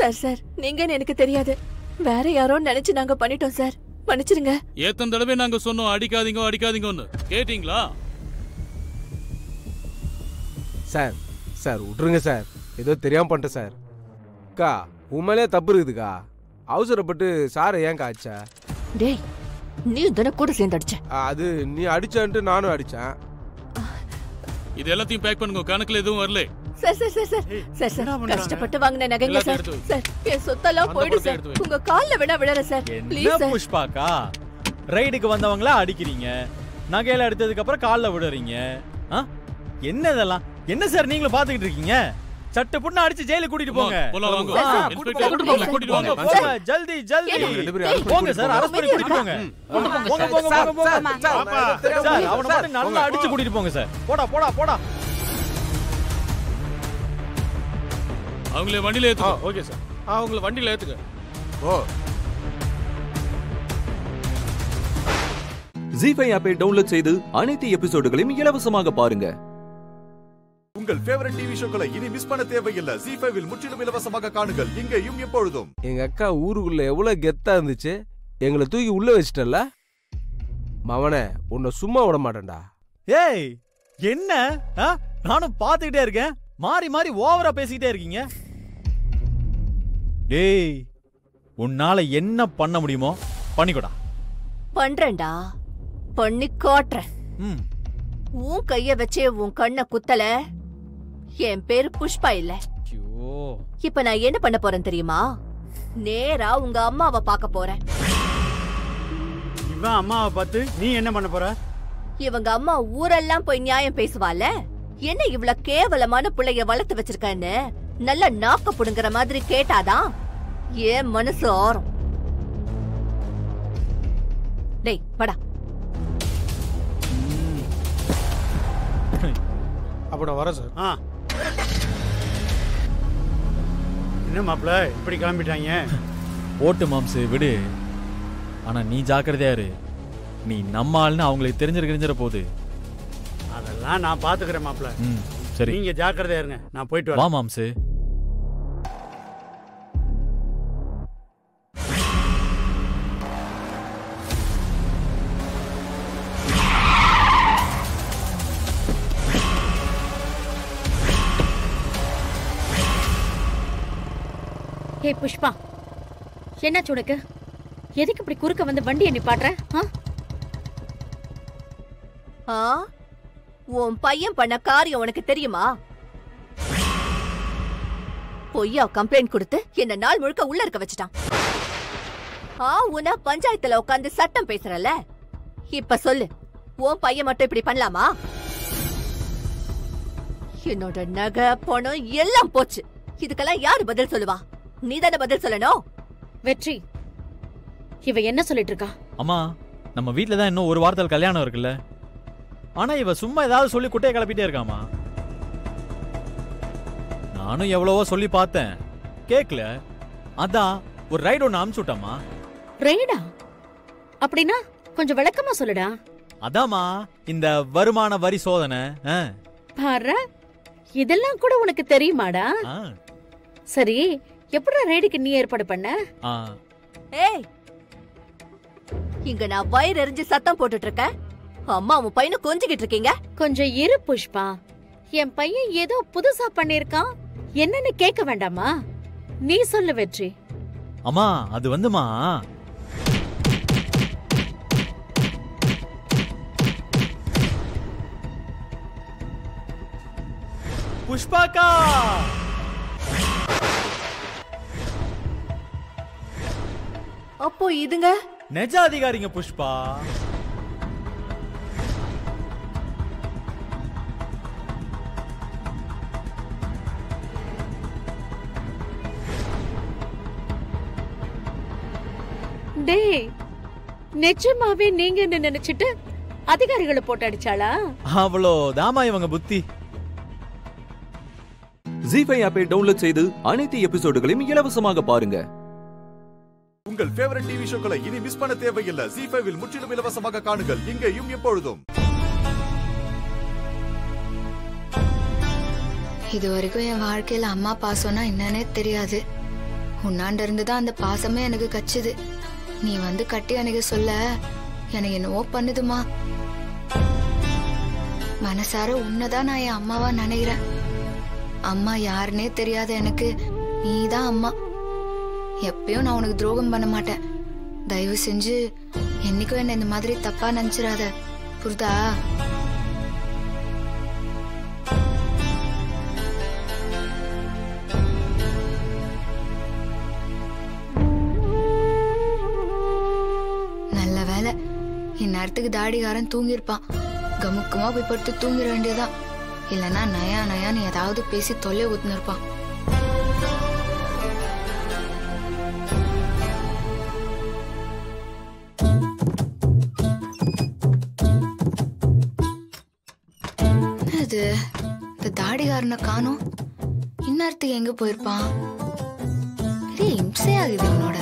சார் சார், நீங்கன்னு எனக்கு தெரியாது. வேற யாரோ நினைச்சு நாங்க பண்ணிட்டோம் சார், மன்னிச்சிருங்க. ஏத்தம் தடவை நாங்க சொன்னோம் அடிக்காதீங்க அடிக்காதீங்கன்னு, கேட்டிங்களா? சார் சார் விட்டுருங்க சார், ஏதோ தெரியாம பண்ணிட்டேன் சார். அக்கா உண்மையிலே தப்பு இருக்குதுக்கா. அவசரப்பட்டு சார் ஏன் காய்ச்சா? டேய், நீ தான கூட சேர்ந்து அடிச்ச. அது நீ அடிச்சான்ட்டு நானும் அடிச்சேன். இது எல்லாத்தையும் பேக் பண்ணுங்க, கணக்குல எதுவும் வரல. Sir sir sir sir sir sir கஷ்டப்பட்டு வாங்கின நகைங்க சார். சார் என் சொத்தெல்லாம் போயிடும் சார். உங்க கால்ல விழ விழல சார். Please sir. புஷ்பாக்கா ரைடுக்கு வந்தவங்கள அடிக்கிறீங்க, நகையில எடுத்ததுக்கு அப்புறம் கால்ல விடுறீங்க. என்ன இதெல்லாம் என்ன சார் நீங்களும் பாத்துக்கிட்டு இருக்கீங்க? சட்டு புண்ணா அடிச்சு ஜெயில கூட்டிட்டு போங்க. ஜல்தி ஜல்தி போங்க சார், அரசு பண்ணி கூட்டிட்டு போங்க. போங்க போங்க போங்க சார், அவனை மட்டும் நல்லா அடிச்சு கூட்டிட்டு போங்க சார். போடா போடா போடா, அவங்களே வண்டியில ஏத்துங்க. ஓகே சார், அவங்கள வண்டியில ஏத்துங்க. ஓ ஜீ ஃபைவ் ஆப்பை டவுன்லோட் செய்து அனைத்து எபிசோடுகளையும் இலவசமாக பாருங்க. உங்கள் ஃபேவரட் டிவி ஷோக்களை இனி மிஸ் பண்ண தேவையில்லை. ஜீ ஃபைவ்-ல் முற்றிலும் இலவசமாக காணுங்கள் இங்கேயும் எப்பொழுதும். எங்க அக்கா ஊருக்குள்ள எவ்வளவு கெத்தா இருந்துச்சு, எங்களை தூக்கி உள்ள வச்சிட்டல்ல. மவனே உன்னை சும்மா விட மாட்டேன்டா. ஏய் என்ன நானும் பார்த்துக்கிட்டே இருக்கேன், மாறி மாறி ஓவரா பேசிக்கிட்டே இருக்கீங்க. டேய் உன்னால என்ன பண்ண முடியுமோ பண்ணிக்கோடா. பண்றேன்டா, பண்ணி காட்டுறேன். உன் கைய வச்சே உன் கண்ண குத்தல. என் பேரு புஷ்பா இல்ல. இப்ப நான் என்ன பண்ண போறேன் தெரியுமா? நேரா உங்க அம்மாவை பாக்க போறேன். இவன் அம்மாவை பார்த்து நீ என்ன பண்ண போற? இவங்க அம்மா ஊரெல்லாம் போய் நியாயம் பேசுவால, என்ன இவ்வளவு கேவலமான பிள்ளைய வளர்த்து வச்சிருக்கான்னு நல்லா நாக்க புடுங்குற மாதிரி கேட்டாதான் என் மனசு ஆறும். டேய் படா, அப்பட வர சார். என்ன மாப்பிள்ள இப்படி கிளம்பிட்டாங்க? ஓட்டு மாம்சு விடு, ஆனா நீ ஜாக்கிரதையா இரு. நீ நம்ம ஆள்னு அவங்களுக்கு தெரிஞ்சிருக்கிற போது அதெல்லாம் நான் பாத்துக்கிறேன் மாப்பிள்ள. சரி நீங்க ஜாக்கிரதையா இருங்க, நான் போயிட்டு வரேன். வா மாம்சு. ஏ புஷ்பா என்னாச்சு உனக்கு? எதுக்கு இப்படி குறுக்க வந்து வண்டியை நிப்பாட்டுற? உன் பையன் பண்ண காரியம் உனக்கு தெரியுமா? பொய்யா கம்ப்ளைண்ட் கொடுத்து என்ன நாள் முழுக்க உள்ள இருக்க வச்சுட்டான். ஆ உன பஞ்சாயத்துல உட்காந்து சட்டம் பேசுறல, இப்ப சொல்லு உன் பையன் மட்டும் இப்படி பண்ணலாமா? என்னோட நகை பணம் எல்லாம் போச்சு, இதுக்கெல்லாம் யாரு பதில் சொல்லுவா? நீ தான பதில் சொல்லணும். வெற்றி இவ என்ன சொல்லிட்டு இருக்கா? அம்மா நம்ம வீட்ல தான் இன்னும் ஒரு வாரத்துல கல்யாணம் இருக்குல்ல, ஆனா இவ சும்மா ஏதாவது சொல்லி குட்டையை கிளப்பிட்டே இருக்காமா. நானும் எவ்வளவோ சொல்லி பார்த்தேன், கேக்கல. அதான் ஒரு ரைடு ஒண்ணு அனுப்பிச்சு விட்டாமா. ரைடா? அப்படின்னா கொஞ்சம் விளக்கமா சொல்லுடா. அதாமா இந்த வருமான வரி சோதனை. பாரு இதெல்லாம் கூட உனக்கு தெரியுமாடா? சரி எப்படா ரேடிக்கு நீ ஏற்பாடு பண்ண? ஏய் இங்க நான் வயிறு எரிஞ்சு சத்தம் போட்டுட்டு இருக்கேன், அம்மா உன் பையனை கொஞ்சிக்கிட்டு இருக்கீங்க. கொஞ்சம் இரு புஷ்பா, என் பையன் ஏதோ புதுசா பண்ணிருக்கான், என்னன்னு கேட்க வேண்டாமா? நீ சொல்லு வெற்றி. அம்மா அது வந்துமா புஷ்பாக்கா அப்போ இதுங்க நெஜ அதிகாரிங்க புஷ்பா. டேய் நெஜமாவே நீங்க என்ன நினைச்சிட்டு அதிகாரிகளை போட்டு அடிச்சாளா? அவ்வளோ தாமா இவங்க புத்தி. ஜீ ஃபைவ் ஆப்பை டவுன்லோட் செய்து அனைத்து எபிசோடுகளையும் இலவசமாக பாருங்க. உங்கள் ஃபேவரட் டிவி ஷோக்களை இனி மிஸ் பண்ண தேவையில்லை. ஜீ ஃபைவ்-ல் முற்றிலும் இலவசமாக காணுங்கள் இங்கேயும் எப்பொழுதும். இது வரைக்கும் என் வாழ்க்கையில அம்மா பாசம்னா என்னன்னே தெரியாது. உன்னாண்ட இருந்துதான் அந்த பாசமே எனக்கு கச்சுது. நீ வந்து கட்டி எனக்கு சொல்ல எனக்கு என்னவோ பண்ணுதுமா. மனசார உன்னதான் நான் என் அம்மாவா நினைக்கிறேன். அம்மா யாருன்னே தெரியாது எனக்கு, நீதான் அம்மா. எப்பயும் நான் உனக்கு துரோகம் பண்ண மாட்டேன், தயவு செஞ்சு என்னைக்கும் என்ன இந்த மாதிரி தப்பா நினைச்சிடாத, புரிதா? நல்ல வேலை, இந்நேரத்துக்கு தாடிகாரன் தூங்கிருப்பான். கமுக்கமா போய் படுத்து தூங்கிட வேண்டியதான். இல்லைன்னா நயா நயான்னு ஏதாவது பேசி தொல்லை ஊத்துன்னு இருப்பான். தாடிகாரனை காணும், இன்னத்துக்கு எங்க போயிருப்பான்? பெரிய இம்சை ஆகுது என்னோட.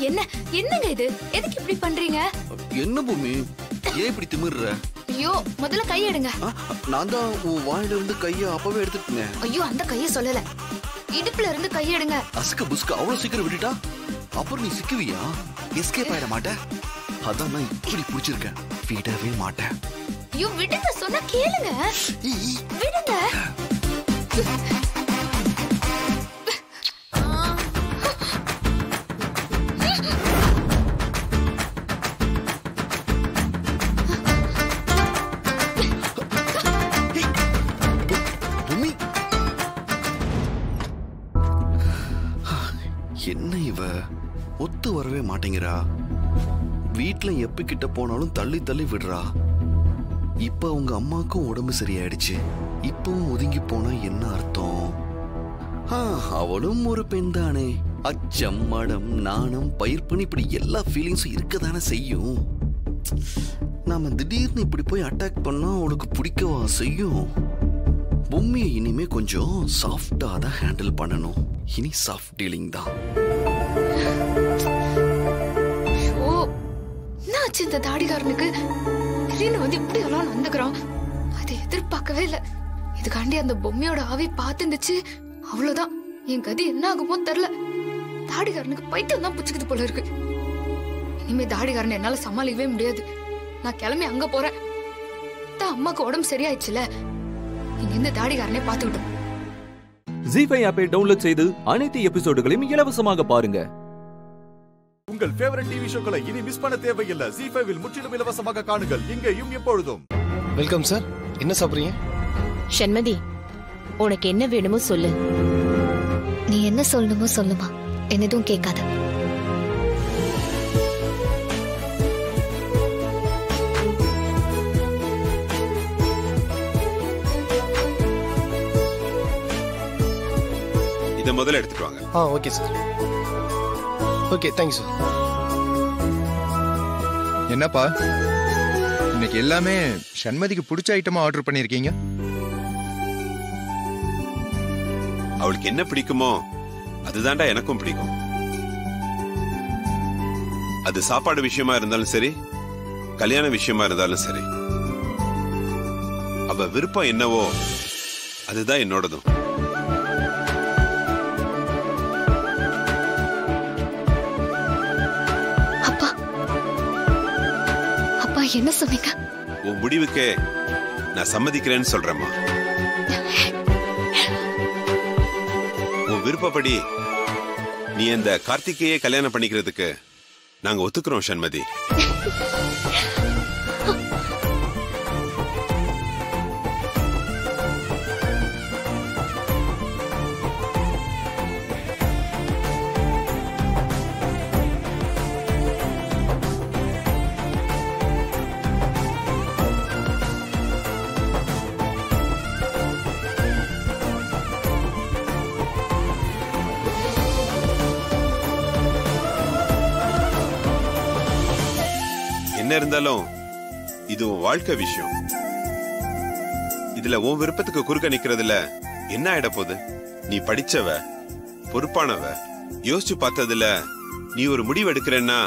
என்ன என்னங்க இது? எதுக்கு இப்படி பண்றீங்க? என்ன பூமி, ஏன் இப்படி திமிர்ற? ஐயோ, முதல்ல கைய எடுங்க. நான் தான் உன் வாயில இருந்து கைய அப்பவே எடுத்துட்டேன். ஐயோ, அந்த கைய சொல்லல, இடுப்புல இருந்து கைய எடுங்க. அஸ்க புஸ்க அவ்வளவு சீக்கிரம் விட்டுட்டா அப்புறம் நீ சிக்குவியா? எஸ்கேப் ஆயிட மாட்டேன். அதான் நான் இப்படி புடிச்சிருக்கேன், விடவே மாட்டேன். ஐயோ விடுங்க, சொன்னா கேளுங்க, விடுங்க. ஒத்து வரவே மாட்டேங்கிறா. வீட்டுல எப்ப கிட்ட போனாலும் தள்ளி தள்ளி விடுறா. இப்ப அவங்க அம்மாக்கும் உடம்பு சரியாயிடுச்சு, இப்பவும் ஒதுங்கி போனா என்ன அர்த்தம்? அவளும் ஒரு பெண் தானே. அச்சம், மடம், நாணம், பயிர்ப்புன்னு இப்படி எல்லா ஃபீலிங்ஸும் இருக்கதானே செய்யும். நாம திடீர்னு இப்படி போய் அட்டாக் பண்ணா அவளுக்கு பிடிக்கவா செய்யும்? பொம்மையை இனிமே கொஞ்சம் சாஃப்டா தான் ஹேண்டில் பண்ணணும். இனி சாஃப்ட் டீலிங் தான். இந்த தாடிகாரனுக்கு வந்து இப்படி எல்லாம் வந்துக்கிறான், அதை எதிர்பார்க்கவே இல்லை. இதுக்காண்டி அந்த பொம்மையோட ஆவி பார்த்துருந்துச்சு, அவ்வளவுதான். என் கதி என்ன ஆகுமோ தெரியல. தாடிகாரனுக்கு பைத்தியம் தான் பிடிச்சிக்கிது போல இருக்கு. இனிமே தாடிகாரனை என்னால சமாளிக்கவே முடியாது. நான் கிளம்பி அங்க போறேன். தான் அம்மாக்கு உடம்பு சரியாயிடுச்சுல, நீங்க இந்த தாடிகாரனே பார்த்துக்கிட்டோம். ஜீ ஃபைவ் ஆப்பை டவுன்லோட் செய்து அனைத்து எபிசோடுகளையும் இலவசமாக பாருங்க. உங்கள் ஃபேவரட் டிவி ஷோக்களை இனி மிஸ் பண்ண தேவையில்லை. ஜீ ஃபைவ்-ல் முற்றிலும் இலவசமாக காணுங்கள், இங்கேயும் எப்பொழுதும். Welcome sir. என்ன சாப்பிடுறீங்க? சண்மதி, உனக்கு என்ன வேணுமோ சொல்லு. நீ என்ன சொல்லணுமோ சொல்லுமா, என்னதும் கேட்காத. இத முதல்ல எடுத்துட்டு வாங்க. ஆ, okay sir. Okay, thanks sir. என்னப்பா இன்னைக்கு எல்லாமே சண்மதிக்கு பிடிச்ச ஐட்டமா ஆர்டர் பண்ணிருக்கீங்க? அவளுக்கு என்ன பிடிக்குமோ அதுதான்டா எனக்கும் பிடிக்கும். அது சாப்பாடு விஷயமா இருந்தாலும் சரி, கல்யாண விஷயமா இருந்தாலும் சரி, அவ விருப்பம் என்னவோ அதுதான் என்னோடதும். என்ன சொன்னீங்க? உன் முடிவுக்கு நான் சம்மதிக்கிறேன்னு சொல்றேம்மா. உன் விருப்பப்படி நீ அந்த கார்த்திகையை கல்யாணம் பண்ணிக்கிறதுக்கு நாங்க ஒத்துக்கிறோம் சண்மதி. இருந்தாலும் இது வாழ்க்கை விஷயம். இதுல உன் விருப்பத்துக்கு குறுக்க நிக்கிறதுல என்ன ஆயிட போகுது? நீ படிச்சவ, பொறுப்பானவ, யோசிச்சு பார்த்ததுல நீ ஒரு முடிவு எடுக்கிறன்னா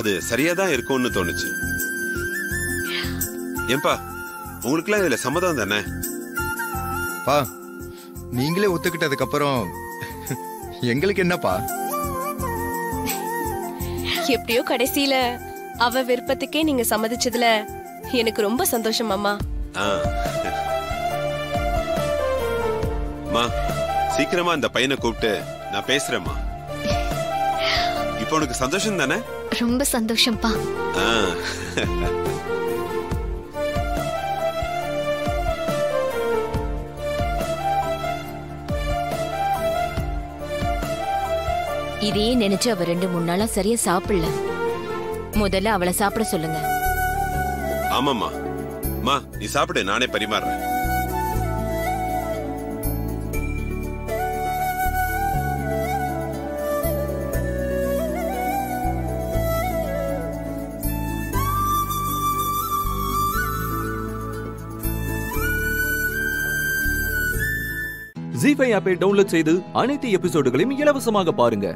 அது சரியாதான் இருக்கும்னு தோணுச்சு. ஏன்பா உங்களுக்குலாம் இதுல சம்மதம் தானே? பா, நீங்களே ஒத்துக்கிட்டதுக்கு அப்புறம் எங்களுக்கு என்னப்பா? எப்படியோ கடைசியில அவ விருப்பத்துக்கே நீங்க சம்மதிச்சதுல எனக்கு ரொம்ப சந்தோஷம் மாமா. மா, சீக்கிரமா அந்த பையனை கூப்பிட்டு நான் பேசுறேம்மா. இப்போ உனக்கு சந்தோஷம் தானே? ரொம்ப சந்தோஷம்ப்பா. இதையே நினைச்சு அவ ரெண்டு மூணு நாளா சரியா சாப்பிடல. முதல்ல அவளை சாப்பிட சொல்லுங்க. ஆமாமா, மா நீ சாப்பிடு, நானே பரிமாறேன். ஜீ ஃபைவ் ஆப்பை டவுன்லோட் செய்து அனைத்து எபிசோடுகளையும் இலவசமாக பாருங்க.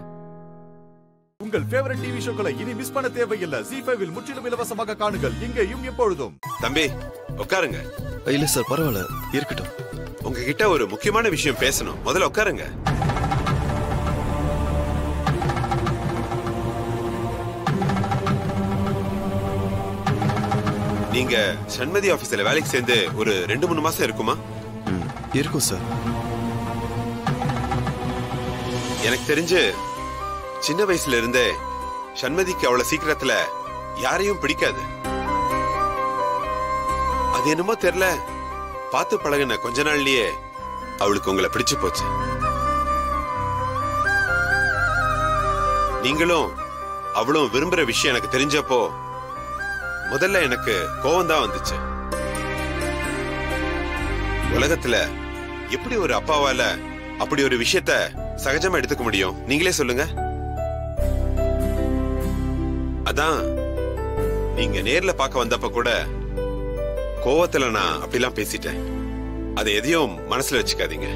உங்கள் ஃபேவரட் டிவி ஷோக்களை இனி மிஸ் பண்ண தேவையில்லை. ஜீ ஃபைவ்-ல் முற்றிலும் இலவசமாக காணுங்கள், இங்கேயும் எப்பொழுதும். தம்பி உட்காருங்க. இல்ல சார் பரவாயில்ல, இருக்கட்டும். உங்ககிட்ட ஒரு முக்கியமான விஷயம் பேசணும், முதல்ல உட்காருங்க. நீங்க சண்மதி ஆபீஸ்ல வேலைக்கு சேர்ந்து ஒரு ரெண்டு மூணு மாசம் இருக்குமா? இருக்கும் சார். எனக்கு தெரிஞ்சு சின்ன வயசுல இருந்தே சண்மதிக்கு அவ்வளவு சீக்கிரத்துல யாரையும் பிடிக்காது. அது என்னமோ தெரியல, பார்த்து பழகின கொஞ்ச நாள்லயே அவளுக்கு உங்களை பிடிச்சு போச்சு. நீங்களும் அவளும் விரும்புற விஷயம் எனக்கு தெரிஞ்சப்போ முதல்ல எனக்கு கோபம் தான் வந்துச்சு. உலகத்துல எப்படி ஒரு அப்பாவால அப்படி ஒரு விஷயத்த சகஜமா எடுத்துக்க முடியும்? நீங்களே சொல்லுங்க. அதான் நீங்க நேர்ல பார்க்க வந்தப்ப கூட கோவத்துல நான் அப்படிலாம் பேசிட்டேன். அதை எதையும் மனசுல வச்சுக்காதீங்க.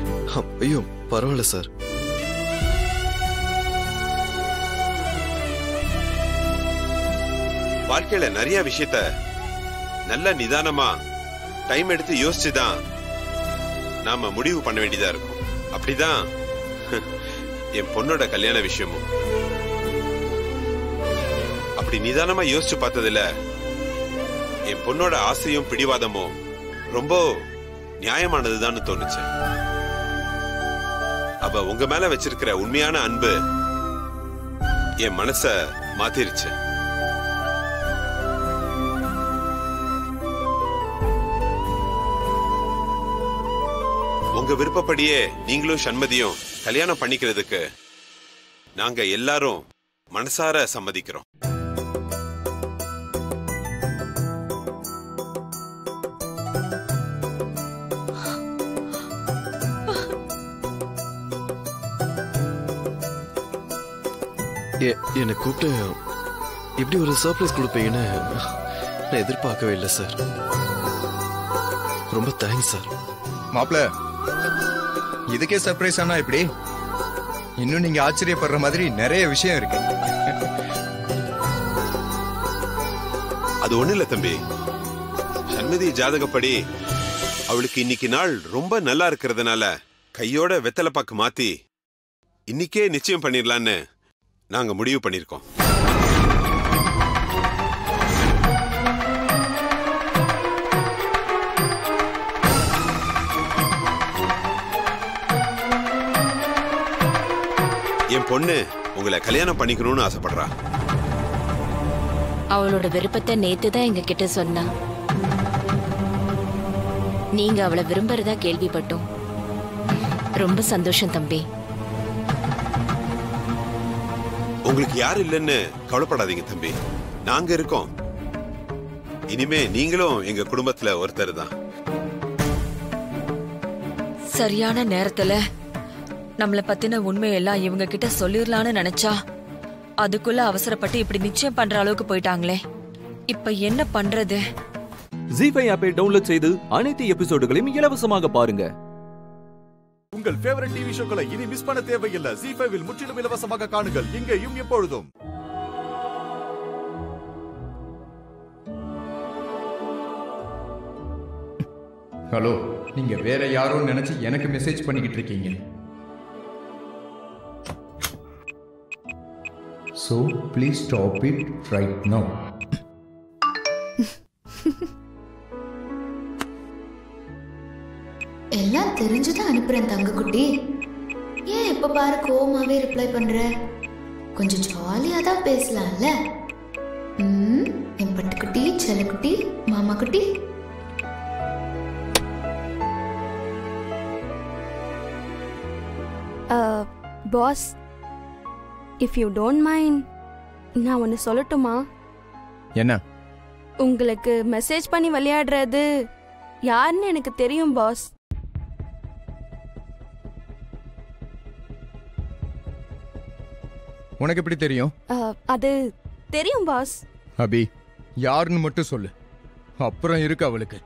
ஐயோ பரவாயில்ல சார். வாழ்க்கையில நிறைய விஷயத்த நல்ல நிதானமா டைம் எடுத்து யோசிச்சுதான் நாம முடிவு பண்ண வேண்டியதா இருக்கும். அப்படிதான் என் பொண்ணோட கல்யாண விஷயமும். அப்படி நிதானமா யோசிச்சு பார்த்ததுல என் பொண்ணோட ஆசையும் பிடிவாதமும் ரொம்ப நியாயமானதுதான் தோணுச்சு. அவ உங்க மேல வச்சிருக்கிற உண்மையான அன்பு என் மனச மாத்திருச்சு. உங்க விருப்பப்படியே நீங்களும் சண்மதியும் கல்யாணம் பண்ணிக்கிறதுக்கு நாங்க எல்லாரும் மனசார சம்மதிக்கிறோம். என்னை கூப்பிட்டு இப்படி ஒரு சர்ப்ரைஸ் கொடுப்பீங்கன்னு நான் எதிர்பார்க்கவே இல்லை சார். ரொம்ப தேங்க்ஸ் சார். மாப்பிள்ள இதுக்கே சர்ப்ரைஸ் ஆனா இப்படி இன்னும் நீங்க ஆச்சரியப்படுற மாதிரி நிறைய விஷயம் இருக்கு. அது ஒண்ணு இல்ல தம்பி, சண்மதி ஜாதகப்படி அவளுக்கு இன்னைக்கு நாள் ரொம்ப நல்லா இருக்கிறதுனால கையோட வெத்தலை பாக்கு மாத்தி இன்னைக்கே நிச்சயம் பண்ணிடலான்னு நாங்க முடிவு பண்ணிருக்கோம். என் பொண்ணு உங்களை கல்யாணம் பண்ணிக்கணும்னு ஆசைப்படுறா. அவளோட விருப்பத்தை நேத்து தான் எங்க கிட்ட சொன்னா. நீங்க அவளை விரும்புறதா கேள்விப்பட்டோம். ரொம்ப சந்தோஷம் தம்பி. உங்களுக்கு யாரும் இல்லைன்னு கவலைப்படாதீங்க தம்பி, நாங்க இருக்கோம். இனிமே நீங்களும் எங்க குடும்பத்துல ஒருத்தர் தான். சரியான நேரத்துல நம்மளை பத்தின உண்மையெல்லாம் இவங்க கிட்ட சொல்லிடலான்னு நினைச்சா அதுக்குள்ள அவசரப்பட்டு இப்படி நிச்சயம் பண்ற அளவுக்கு போயிட்டாங்களே, இப்ப என்ன பண்றது? ஜீ ஃபைவ் ஆப்பை டவுன்லோட் செய்து அனைத்து எபிசோடுகளையும் இலவசமாக பாருங்க. உங்கள் ஃபேவரட் டிவி ஷோக்களை இனி மிஸ் பண்ண தேவையில்லை. ஜீ ஃபைவ்-ல் முற்றிலும் இலவசமாக காணுங்கள், இங்கேயும் எப்பொழுதும். ஹலோ, நீங்க வேற யாரும் நினைச்சு எனக்கு மெசேஜ் பண்ணிக்கிட்டு இருக்கீங்க. So please stop it right now. எல்லாம் தெரிஞ்சுதான் அனுப்புறேன் தங்கக்குட்டி. ஏன் எப்ப பாரு கோவமாவே ரிப்ளை பண்ற? கொஞ்சம் ஜாலியா தான் பேசலாம்ல. ம், என் பட்டுக்குட்டி, செல்லக்குட்டி, மாமா குட்டி. Boss, if you don't mind நான் ஒன்று சொல்லட்டுமா? என்ன? உங்களுக்கு மெசேஜ் பண்ணி விளையாடுறது யாருன்னு எனக்கு தெரியும் பாஸ். உனக்கு எப்படி தெரியும்? அது தெரியும் பாஸ். அபி, யாருன்னு மட்டும் சொல்லு, அப்புறம் இருக்கு அவளுக்கு.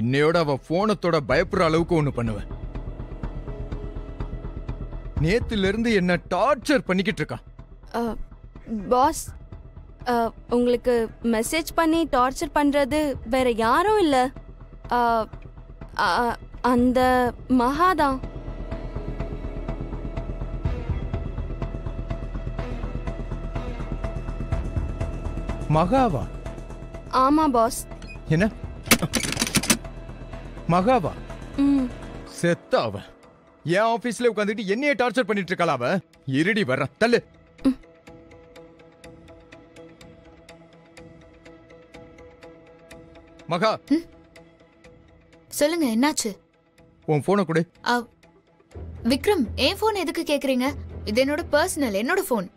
இன்னையோட அவ போனத்தோட பயப்படுற அளவுக்கு ஒன்று பண்ணுவேன். நேத்துல இருந்து என்ன டார்ச்சர் பண்ணிக்கிட்டு இருக்கா. பாஸ், உங்களுக்கு மெசேஜ் பண்ணி டார்ச்சர் பண்றது வேற யாரும் இல்ல, அந்த மகாதான். மகாவா? ஆமா பாஸ். என்ன மகாவா? ம், செத்தாவ ஏன் ஆபீஸ்ல உட்காந்துட்டு என்னையே டார்ச்சர் பண்ணிட்டு இருக்கா அவ? இருடி வர தள்ளு. மகா, சொல்லுங்க என்னாச்சு? உன் போனை கொடு. விக்ரம், ஏன் போன் எதுக்கு கேக்குறீங்க? இது என்னோட பர்சனல், என்னோட போன்.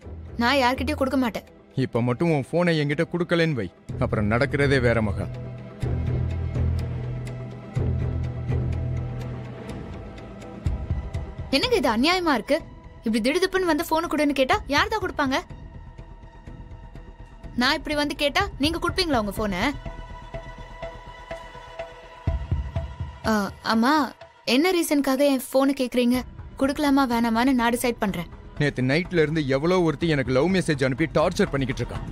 நான் யார்கிட்டயும் கொடுக்க மாட்டேன். இப்ப மட்டும் உன் போனை என்கிட்ட கொடுக்கலன்னு வை, அப்புறம் நடக்கிறதே வேற. மகா, என்னங்க இது அநியாயமா இருக்கு? இப்படி திடுதுப்புன்னு வந்து போன் கொடுன்னு கேட்டா யார்தான் கொடுப்பாங்க? நான் இப்படி வந்து கேட்டா நீங்க கொடுப்பீங்களா உங்க போனை? அம்மா, என்ன ரீசனுக்காக என் போனை கேட்குறீங்க? கொடுக்கலாமா வேணாமான்னு நான் டிசைட் பண்ணுறேன். நேற்று நைட்ல இருந்து எவ்வளோ ஒருத்தி எனக்கு லவ் மெசேஜ் அனுப்பி டார்ச்சர் பண்ணிக்கிட்டு இருக்கான்.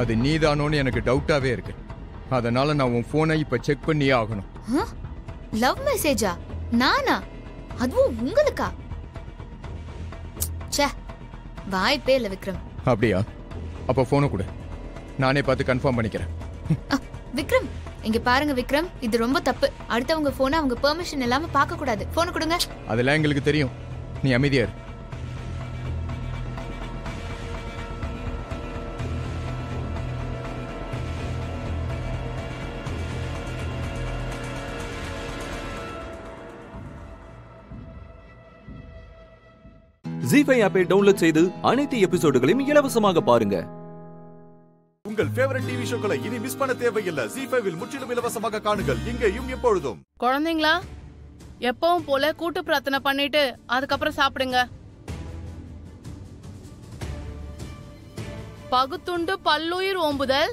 அது நீதானோன்னு எனக்கு டவுட்டாகவே இருக்கு. அதனால நான் உன் போனை இப்போ செக் பண்ணியே ஆகணும். லவ் மெசேஜா? நானா? அதுவும் உங்களுக்கா? சே, வாய்ப்பே இல்லை விக்ரம். அப்படியா? அப்போ போனை கொடு, நானே பார்த்து கன்ஃபார்ம் பண்ணிக்கிறேன். விக்ரம், இங்க பாருங்க விக்ரம், இது ரொம்ப தப்பு. அடுத்தவங்க போனை அவங்க பெர்மிஷன் இல்லாம பார்க்க கூடாது. போன் கொடுங்க. அதெல்லாம் உங்களுக்கு தெரியும், நீ அமைதியா இரு. ஜீ ஃபைவ் ஆப்பை டவுன்லோட் செய்து அனைத்து எபிசோடுகளையும் இலவசமாக பாருங்க. உங்கள் ஃபேவரட் டிவி ஷோக்களை இனி மிஸ் பண்ண தேவையில்லை. ஜீ ஃபைவ்-ல் முற்றிலும் இலவசமாக காணுங்கள், இங்கேயும் எப்பொழுதும். குழந்தைங்களா, எப்பவும் போல கூட்டு பிரார்த்தனை பண்ணிட்டு அதுக்கப்புறம் சாப்பிடுங்க. பகுத்துண்டு பல்லுயிர் ஓம்புதல்,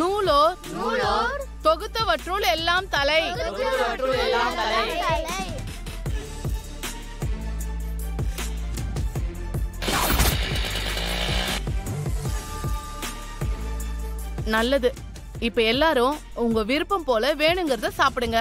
நூலோர் தொகுத்தவற்றுள் எல்லாம் தலை. நல்லது, இப்ப எல்லாரும் உங்க விருப்பம் போல வேணுங்கிறத சாப்பிடுங்க.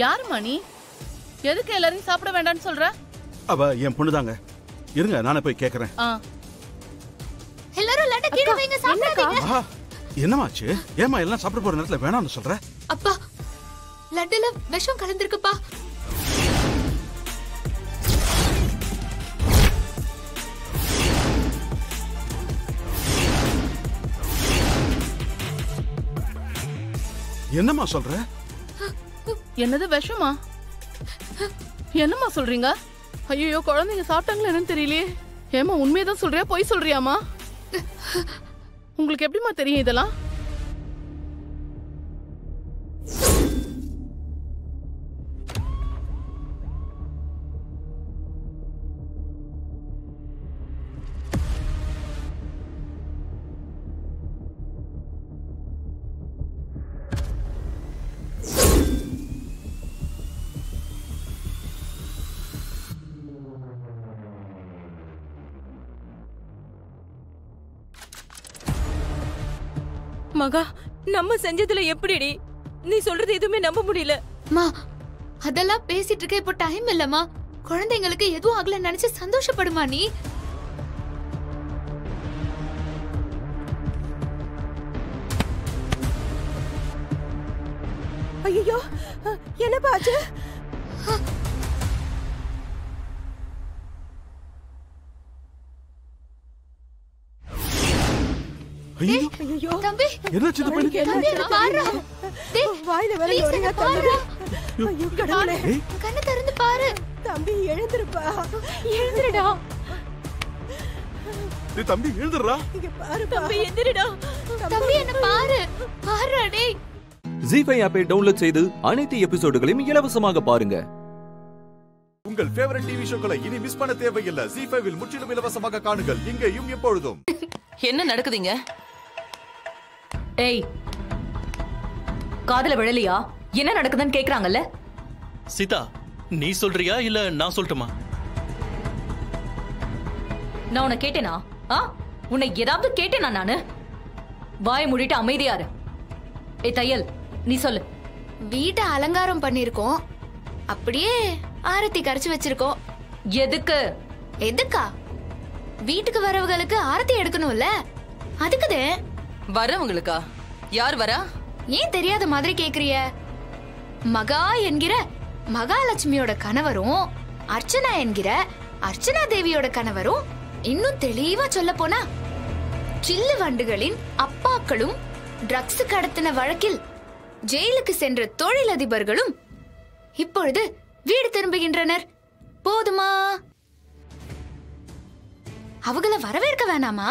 யார் மணி? எதுக்கு எல்லாரும் சாப்பிட வேண்டாம்னு சொல்ற? அவ என் பொண்ணு தாங்க. இருங்க, நானே போய் கேக்குறேன். எல்லாரும் லட்ட கீழ வைங்க, சாப்பிடாதீங்க. என்னமாச்சு? ஏமா எல்லாம் சாப்பிட போற நேரத்துல வேணாம்னு சொல்ற? அப்பா, லட்டல விஷம் கலந்திருக்குப்பா. என்னமா சொல்ற? என்னது விஷமா? என்னம்மா சொல்றீங்க? ஐயோ, குழந்தைங்க சாப்பிட்டாங்களா என்னன்னு தெரியலையே. ஏமா உண்மையதான் சொல்றியா பொய் சொல்றியாமா? உங்களுக்கு எப்படிமா தெரியும் இதெல்லாம்? மகா, நம்ம செஞ்சதுல எப்படிடி நீ சொல்றது எதுவுமே நம்ப முடியல. மா, அதெல்லாம் பேசிட்டு இருக்க இப்ப டைம் இல்லம்மா. குழந்தைங்களுக்கு எதுவும் ஆகல நினைச்சு சந்தோஷப்படுமா நீ? ஐயோ, என்ன பாச்சு? ஜீ ஃபைவ் ஆப்பை டவுன்லோட் செய்து அனைத்து எபிசோடுகளையும் இலவசமாக பாருங்க. உங்கள் ஃபேவரட் டிவி ஷோக்களை இனி மிஸ் பண்ண தேவையில்லை. ஜீ ஃபைவ் முற்றிலும் இலவசமாக காணுங்கள் இங்கேயும் எப்பொழுதும். என்ன நடக்குதுங்க? ஏய், காதல விழலியா? என்ன நடக்குதுன்னு கேக்குறாங்கல்ல. சீதா, நீ சொல்றியா இல்ல நான் சொல்லட்டுமா? நான் உன்னை கேட்டேனா? ஆ, உன்னை ஏதாவது கேட்டேனா? நானு வாய மூடிட்டு அமைதியாரு. ஏ தையல், நீ சொல்லு. வீட்டை அலங்காரம் பண்ணிருக்கோம், அப்படியே ஆரத்தி கரைச்சு வச்சிருக்கோம். எதுக்கு? எதுக்கா? வீட்டுக்கு வரவுகளுக்கு ஆரத்தி எடுக்கணும்ல, அதுக்குதே. வரவங்களுக்கா? யார் வரா? ஏன் தெரியாத மாதிரி கேக்குறிய? மகா என்கிற மகாலட்சுமியோட கணவரும் அர்ச்சனா என்கிற அர்ச்சனா தேவியோட கணவரும், இன்னும் தெளிவா சொல்ல போனா சில்லு வண்டுகளின் அப்பாக்களும், ட்ரக்ஸ் கடத்தின வழக்கில் ஜெயிலுக்கு சென்ற தொழிலதிபர்களும் இப்பொழுது வீடு திரும்புகின்றனர். போதுமா? அவங்கள வரவேற்க வேணாமா?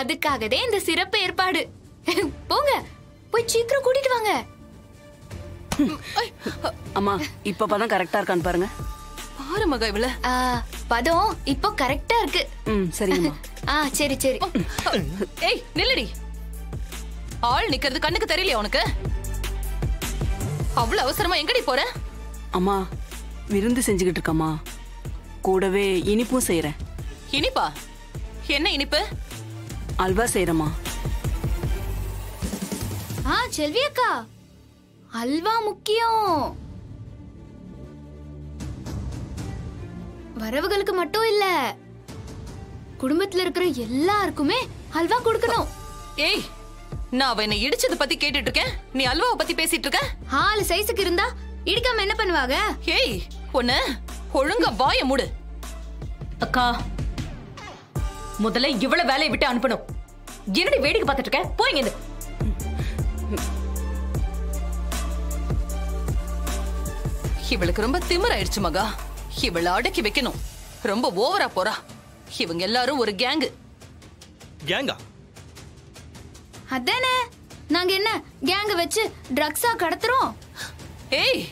அதுக்காகவே இந்த சிறப்பு ஏற்பாடு. போங்க, போய் சீக்கிரம் கூட்டிட்டு வாங்க. அம்மா, இப்ப பதம் கரெக்டா இருக்கான்னு பாருங்க. பாரு மகா, இவள பதம் இப்போ கரெக்டா இருக்கு. ம், சரிம்மா. ஆ, சரி சரி. ஏய் நில்லடி. ஆள் நிக்கிறது கண்ணுக்கு தெரியலையா உனக்கு? அவ்வளவு அவசரமா எங்கடி போற? அம்மா, விருந்து செஞ்சுக்கிட்டு இருக்கம்மா, கூடவே இனிப்பும் செய்யறேன். இனிப்பா? என்ன இனிப்பு? அல்வா செய்யறமா. ஆ, செல்வி அக்கா, அல்வா முக்கியம். வரவுகளுக்கு மட்டும் இல்ல, குடும்பத்துல இருக்கிற எல்லாருக்குமே அல்வா கொடுக்கணும். ஏய், நான் அவ என்ன இடிச்சது பத்தி கேட்டுட்டு இருக்கேன், நீ அல்வாவை பத்தி பேசிட்டு இருக்க? ஆளு சைஸுக்கு இருந்தா இடிக்காம என்ன பண்ணுவாங்க? ஏய், ஒண்ணு ஒழுங்கா வாய மூடு. அக்கா, முதல்ல இவ்வளவு வேலையை விட்டு அனுப்பணும். என்னடி வேடிக்கை பார்த்துட்டு இருக்க? போங்க. இவளுக்கு ரொம்ப திமிராயிடுச்சு மகா, இவளை அடக்கி வைக்கணும். ரொம்ப ஓவரா போறா. இவங்க எல்லாரும் ஒரு கேங்கு. கேங்கா? அதானே, நாங்க என்ன கேங்க வச்சு ட்ரக்ஸா கடத்துறோம்? ஏய்,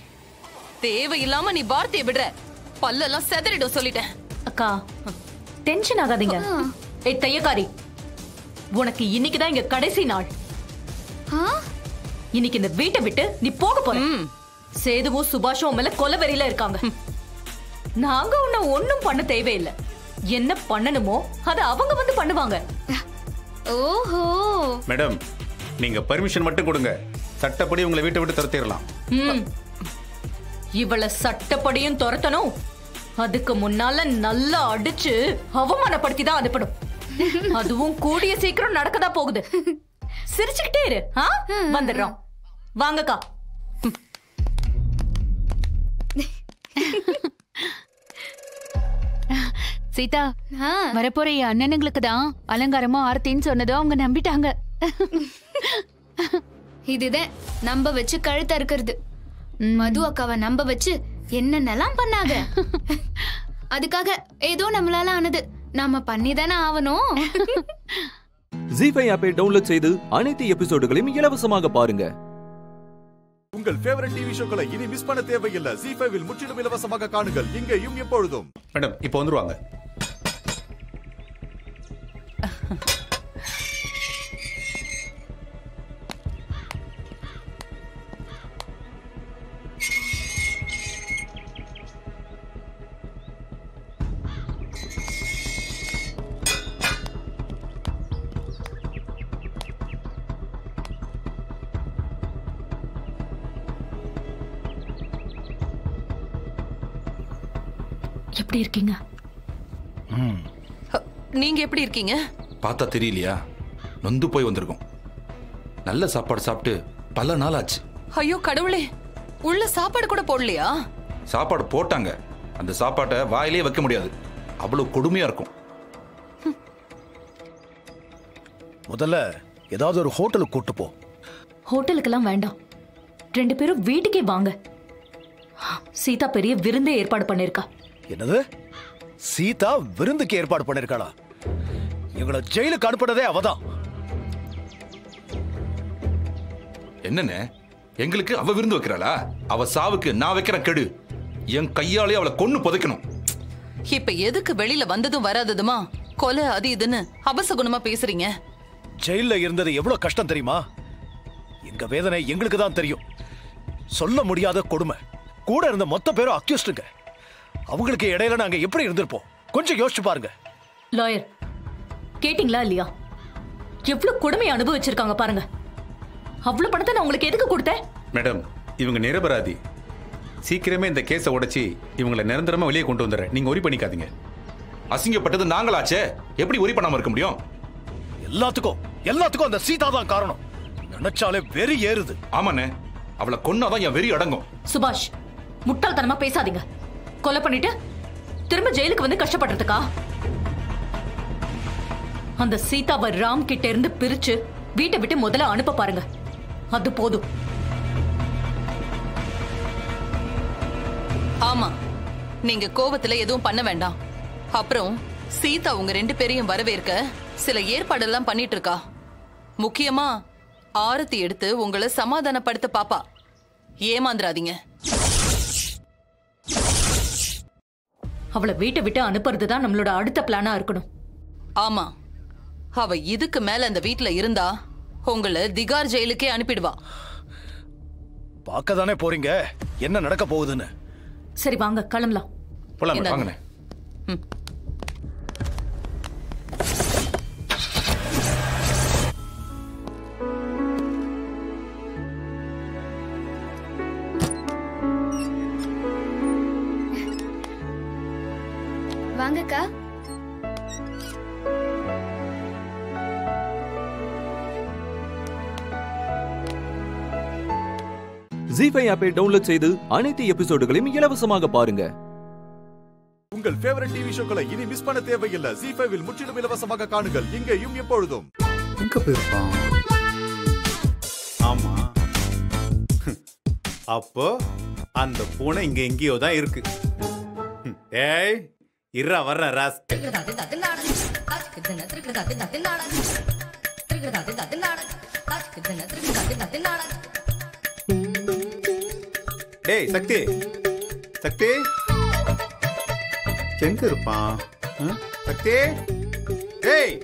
தேவையில்லாம நீ வார்த்தையை விடுற, பல்லெல்லாம் செதறிடும் சொல்லிட்டேன். அக்கா, டென்ஷன் ஆகாதீங்க. ஏ தையக்காரி, உனக்கு இன்னைக்கு தான் இங்க கடைசி நாள். இன்னைக்கு இந்த வீட்டை விட்டு நீ போக போற. சேதுவோ சுபாஷோ மேல கொலவெறியில இருக்காங்க. நாங்க உன்ன ஒண்ணும் பண்ண தேவையில்லை. என்ன பண்ணணுமோ அது அவங்க வந்து பண்ணுவாங்க. ஓஹோ மேடம், நீங்க பர்மிஷன் மட்டும் கொடுங்க. சட்டப்படி உங்களை வீட்டை விட்டு துரத்திடலாம். இவளை சட்டப்படியும் துரத்தணும். அதுக்கு முன்னால நல்லா அடிச்சு அவமானப்படுத்தி தான் அனுப்பணும். அதுவும் கூடிய சீக்கிரம் நடக்கதா போகுது. சிரிச்சுக்கிட்டே இரு, வந்துடுறோம். வாங்கக்கா. சீதா, வரப்போற என் அண்ணனுங்களுக்கு தான் அலங்காரமா ஆர்த்தின்னு சொன்னதோ அவங்க நம்பிட்டாங்க. இதுதான் நம்ப வச்சு கழுத்த இருக்கிறது. மது அக்காவை நம்ப வச்சு என்னென்னலாம் பண்ணாங்க. அதுக்காக ஏதோ நம்மளால ஆனது நாம பண்ணிதானே ஆவணும். ஜீ ஃபைவ் ஆப்பை டவுன்லோட் செய்து அனைத்து எபிசோடுகளையும் இலவசமாக பாருங்க. உங்கள் ஃபேவரட் டிவி ஷோக்களை இனி மிஸ் பண்ண தேவையில்லை. ஜீ ஃபைவ் இல் முற்றிலும் இலவசமாக காணுங்கள், இங்கேயும் எப்பொழுதும். மேடம் இப்போ வந்துருவாங்க. எப்படி இருக்கீங்க? ம், நீங்க எப்படி இருக்கீங்க? பார்த்தா தெரியலையா, நொந்து போய் வந்திருக்கோம். நல்ல சாப்பாடு சாப்பிட்டு பல நாள் ஆச்சு. ஐயோ கடவுளே, உள்ள சாப்பாடு கூட போடலையா? சாப்பாடு போட்டாங்க, அந்த சாப்பாட்டை வாயிலே வைக்க முடியாது, அவ்வளவு கொடுமையா இருக்கும். முதல்ல ஏதாவது ஒரு ஹோட்டலுக்கு கூட்டு போ. ஹோட்டலுக்கெல்லாம் வேண்டாம், ரெண்டு பேரும் வீட்டுக்கே வாங்க. சீதா பெரிய விருந்தே ஏற்பாடு பண்ணிருக்கா. என்னது, சீதா விருந்துக்கு ஏற்பாடு பண்ணிருக்காளா? இவங்களை ஜெயிலுக்கு அனுப்பினதே அவதான். என்னன்னு எங்களுக்கு அவ விருந்து வைக்கிறாளா? அவ சாவுக்கு நான் வைக்கிற கெடு. என் கையாலே அவளை கொன்னு புதைக்கணும். இப்ப எதுக்கு வெளியில வந்ததும் வராததுமா கொலை அது இதுன்னு அபசகுணமா பேசுறீங்க? ஜெயில இருந்தது எவ்வளவு கஷ்டம் தெரியுமா? எங்க வேதனை எங்களுக்கு தான் தெரியும். சொல்ல முடியாத கொடுமை. கூட இருந்த மொத்த பேரும் அக்யூஸ்டுங்க. அவங்களுக்கு இடையில நாங்க எப்படி இருந்திருப்போம் கொஞ்சம் யோசிச்சு பாருங்க. லாயர் கேட்டிங்களா இல்லையா? எவ்வளவு கொடுமையை அனுபவிச்சிருக்காங்க பாருங்க. அவ்வளவு பணத்தை நான் உங்களுக்கு எதுக்கு கொடுத்தேன்? மேடம் இவங்க நிரபராதி. சீக்கிரமே இந்த கேஸை உடைச்சி இவங்களை நிரந்தரமா வெளியே கொண்டு வந்துடுறேன். நீங்க ஒரி பண்ணிக்காதீங்க. அசிங்கப்பட்டது நாங்களாச்சே, எப்படி ஒரி பண்ணாம இருக்க முடியும்? எல்லாத்துக்கும் எல்லாத்துக்கும் அந்த சீதா தான் காரணம். நினைச்சாலே வெறி ஏறுது. ஆமாண்ணே, அவளை கொன்னாதான் என் வெறி அடங்கும். சுபாஷ் முட்டாள்தனமா பேசாதீங்க. கொலை பண்ணிட்டு திரும்ப ஜெயிலுக்கு வந்து கஷ்டப்படுறதுக்கா? அந்த சீதாவை ராம் கிட்ட இருந்து பிரிச்சு வீட்டை விட்டு முதல்ல அனுப்ப பாருங்க, அது போதும். ஆமா, நீங்க கோவத்துல எதுவும் பண்ண வேண்டாம். அப்புறம் சீதா உங்க ரெண்டு பேரையும் வரவேற்க சில ஏற்பாடு எல்லாம் பண்ணிட்டு இருக்கா. முக்கியமா ஆரத்தி எடுத்து உங்களை சமாதானப்படுத்த பாப்பா. ஏமாந்துராதீங்க. அவளை வீட்டை விட்டு அனுப்புறதுதான் நம்மளோட அடுத்த பிளானா இருக்கணும். ஆமா, அவ இதுக்கு மேல அந்த வீட்டுல இருந்தா உங்களை திகார் ஜெயிலுக்கே அனுப்பிடுவா. பார்க்கதானே போறீங்க என்ன நடக்க போகுதுன்னு. சரி வாங்க கிளம்பலாம். வாங்கக்கா. ஜீ ஃபைவ் ஆப்பை டவுன்லோட் செய்து அனைத்து எபிசோடுகளையும் இலவசமாக பாருங்க. உங்கள் ஃபேவரட் டிவி ஷோக்களை இனி மிஸ் பண்ண தேவையில்லை. ஜீ ஃபைவ் இல் முற்றிலும் இலவசமாக காணுங்கள், இங்கேயும் எப்பொழுதும். ஆமா, அப்போ அந்த பூனை இங்க எங்கேயோ தான் இருக்கு. ஏய் இறா வர்ற ராஸ். ஏய் சக்தி சக்தி எங்க இருப்பான் சக்தி? ஏய்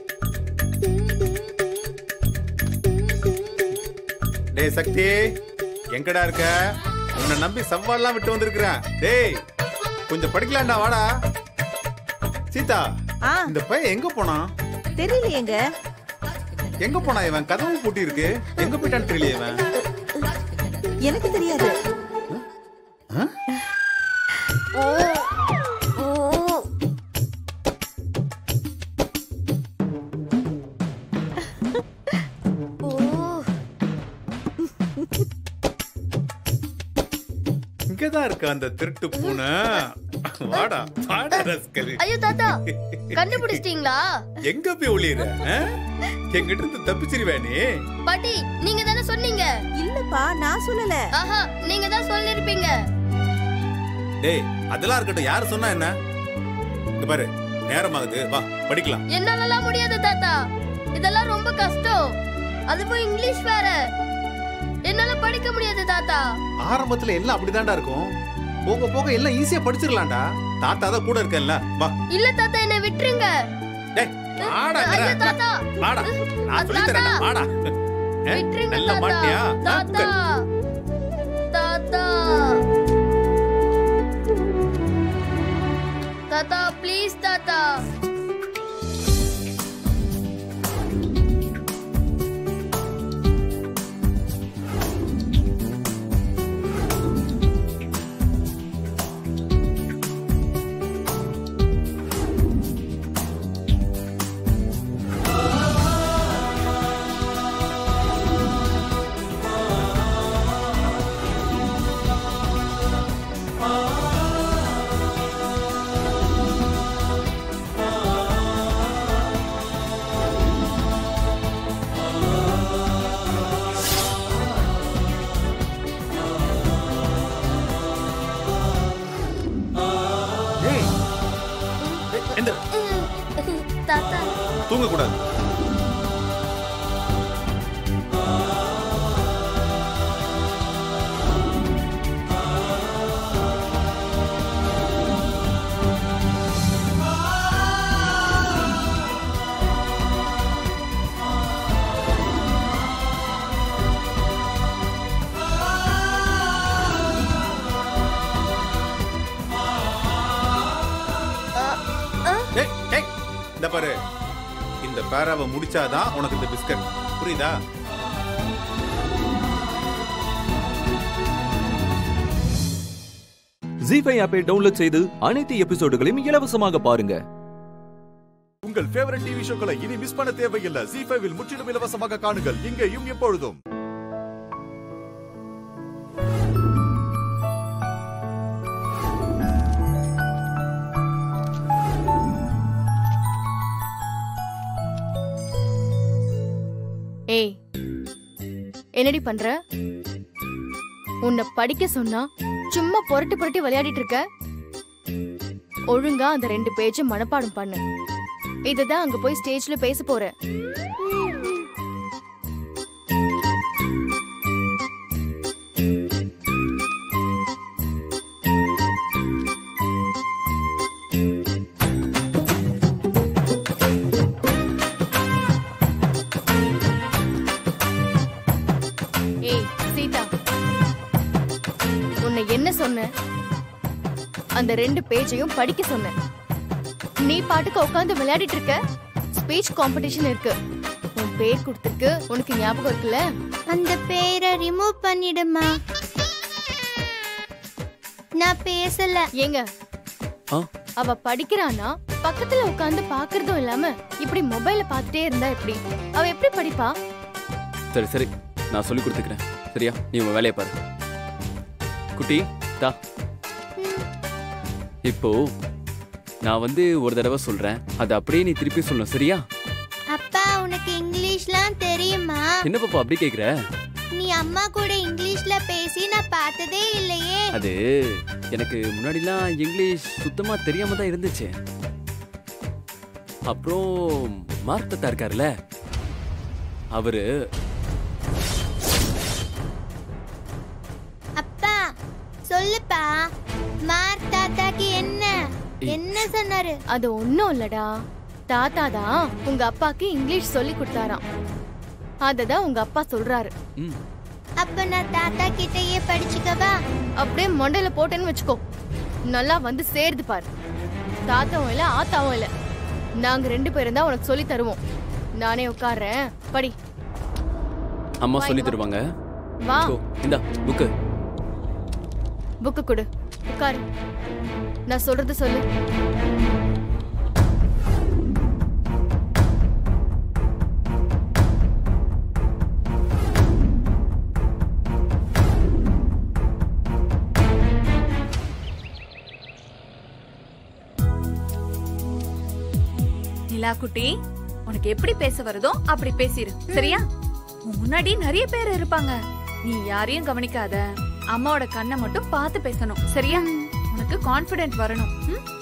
டேய் சக்தி எங்கடா இருக்க? உன்னை நம்பி சவால்லாம் விட்டு வந்திருக்கிறேன். டேய் கொஞ்சம் படிக்கலாம்டா வாடா. சீதா இந்த பையன் எங்க போனான் தெரியலையேங்க. எங்க போனா இவன்? கதவு பூட்டி இருக்கு, எங்க போயிட்டான்னு தெரியலையே இவன். எனக்கு தெரியாது. இங்க அழகா இருக்க அந்த திருட்டு பூனை. வாடா வாடா ரஸ்கல். ஐயோ தாத்தா கண்டுபிடிச்சிட்டீங்களா? எங்க போய் ஒளியற? எங்கிட்ட இருந்து தப்பிச்சிருவே நீ? பாட்டி நீங்க தான சொன்னீங்க. இல்லப்பா நான் சொல்லல. ஆஹா நீங்க தான் சொல்லிருப்பீங்க. டேய் அதெல்லாம் இருக்கட்டும், யார் சொன்னா என்ன? இங்க பாரு நேரமாகுது வா படிக்கலாம். என்னால முடியாது தாத்தா, இதெல்லாம் ரொம்ப கஷ்டம். அதுவும் இங்கிலீஷ் வேற, என்னால படிக்க முடியாது தாத்தா. ஆரம்பத்துல எல்லாம் அப்படிதான்டா இருக்கும், போக போக எல்லாம் ஈஸியா படிச்சிரலாம்டா. தாத்தா தான் கூட இருக்கல்ல வா. இல்ல தாத்தா என்ன விட்டுருங்க. டேய் வாடா தாத்தா வாடா, நான் சொல்லி தரேன் வாடா. விட்டுருங்க தாத்தா தாத்தா தாத்தா தாத்தா ப்ளீஸ் தாத்தா. இந்த பேராவை முடிச்சாதான் உனக்கு இந்த பிஸ்கட், புரியுதா? ஜீ ஃபைவ் ஆப்பை டவுன்லோட் செய்து அனைத்து எபிசோடுகளையும் இலவசமாக பாருங்க. உங்கள் ஃபேவரட் டிவி ஷோக்களை இனி மிஸ் பண்ண தேவையில்லை. ஜீ ஃபைவ்-ல் முற்றிலும் இலவசமாக காணுங்கள் இங்கேயும் எப்பொழுதும். ஏய் என்னடி பண்ற? உன்னை படிக்க சொன்னா சும்மா புரட்டி புரட்டி விளையாடிட்டு இருக்க. ஒழுங்கா அந்த ரெண்டு பேஜ் மனப்பாடம் பண்ணு. இதுதான் அங்க போய் ஸ்டேஜ்ல பேச போற. அந்த ரெண்டு பேஜையும் படிக்க சொன்னேன், நீ பாட்டுக்கு உட்காந்து விளையாடிட்டு இருக்க. ஸ்பீச் காம்படிஷன் இருக்கு, உன் பேர் கொடுத்துருக்கு, உனக்கு ஞாபகம் இருக்குல்ல? அந்த பேரை ரிமூவ் பண்ணிடுமா, நான் பேசல. ஏங்க அவ படிக்கிறானா? பக்கத்துல உட்காந்து பாக்குறதும் இல்லாம இப்படி மொபைல பாத்துட்டே இருந்தா எப்படி அவ எப்படி படிப்பா? சரி சரி நான் சொல்லி கொடுத்துக்கிறேன், சரியா? நீ உன் வேலையை பாரு குட்டி. தா இப்போ நான் வந்து ஒரு தடவை சொல்றேன், அது அப்படியே நீ திருப்பி சொல்லணும், சரியா? அப்பா உனக்கு இங்கிலீஷ்லாம் தெரியுமா? என்ன பாப்பா அப்படி கேக்குற? நீ அம்மா கூட இங்கிலீஷ்ல பேசி நான் பார்த்ததே இல்லையே. அது எனக்கு முன்னாடிலாம் இங்கிலீஷ் சுத்தமா தெரியாம தான் இருந்துச்சு. அப்புறம் மார்த்தா இருக்காருல்ல, அவரு அப்பா சொல்லுப்பா தாத்தாக்கு என்ன என்ன சொன்னாரு? அது ஒண்ணும் இல்லடா, தாத்தா தான் உங்க அப்பாக்கு இங்கிலீஷ் சொல்லி கொடுத்தாராம், அததான் உங்க அப்பா சொல்றாரு. அப்ப நான் தாத்தா கிட்டயே படிச்சுக்கவா? அப்படியே மொண்டையில போட்டேன்னு வச்சுக்கோ, நல்லா வந்து சேர்ந்து பாரு. தாத்தாவும் இல்ல ஆத்தாவும் இல்ல, நாங்க ரெண்டு பேரும் தான் உனக்கு சொல்லி தருவோம். நானே உட்கார்றேன் படி. அம்மா சொல்லி தருவாங்க, வா. இந்த புக்கு புக்கு கொடு, உட்காரு, நான் சொல்றது சொல்லு. நிலா குட்டி, உனக்கு எப்படி பேச வருதோ அப்படி பேசிரு, சரியா? முன்னாடி நிறைய பேர் இருப்பாங்க, நீ யாரையும் கவனிக்காத. அம்மாவோட கண்ணை மட்டும் பார்த்து பேசணும், சரியா? உனக்கு கான்ஃபிடென்ட் வரணும்,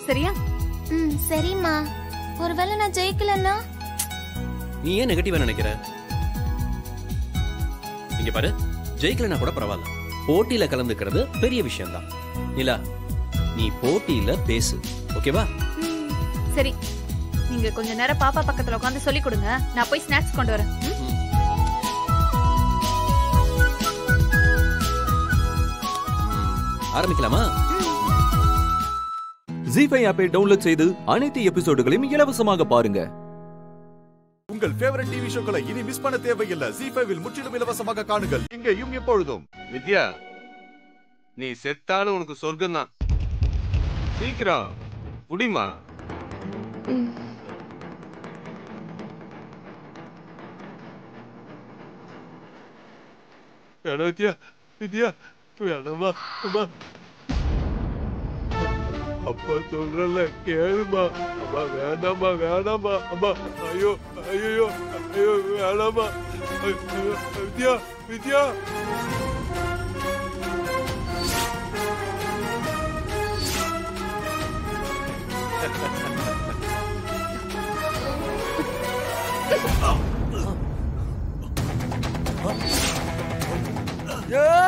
சரியா? ம், சரிம்மா. ஒருவேளை நான் ஜெயிக்கலன்னா? நீ ஏன் நெகட்டிவா நினைக்கிற? இங்க பாரு, ஜெயிக்கலன்னா கூட பரவாயில்ல, போட்டியில கலந்துக்கிறது பெரிய விஷயம் தான். நிலா, நீ போட்டியில பேசு, ஓகேவா? சரி, நீங்க கொஞ்ச நேரம் பாப்பா பக்கத்துல உட்கார்ந்து சொல்லி கொடுங்க, நான் போய் ஸ்நாக்ஸ் கொண்டு வரேன். ஆரம்பிக்கலாமா? ஜீ ஃபைவ் ஆப்பை டவுன்லோட் செய்து அனைத்து எபிசோடுகளையும் இலவசமாக பாருங்க. உங்கள் ஃபேவரட் டிவி ஷோக்களை இனி மிஸ் பண்ண தேவையில்லை. ஜீ ஃபைவ்-ல் முற்றிலும் இலவசமாக காணுங்கள், இங்கேயும் எப்பொழுதும். வித்யா, நீ செத்தாலும் உனக்கு சொர்க்கம் தான். சீக்கிரம் முடியுமா? வித்யா, வித்யா, வேணாமா அம்மா, அப்பா சொல்றல கேளுமா. அம்மா வேணாமா, வேணாமா அம்மா, ஐயோ ஐயோ ஐயோ வேணாமா. வித்யா, வித்யா,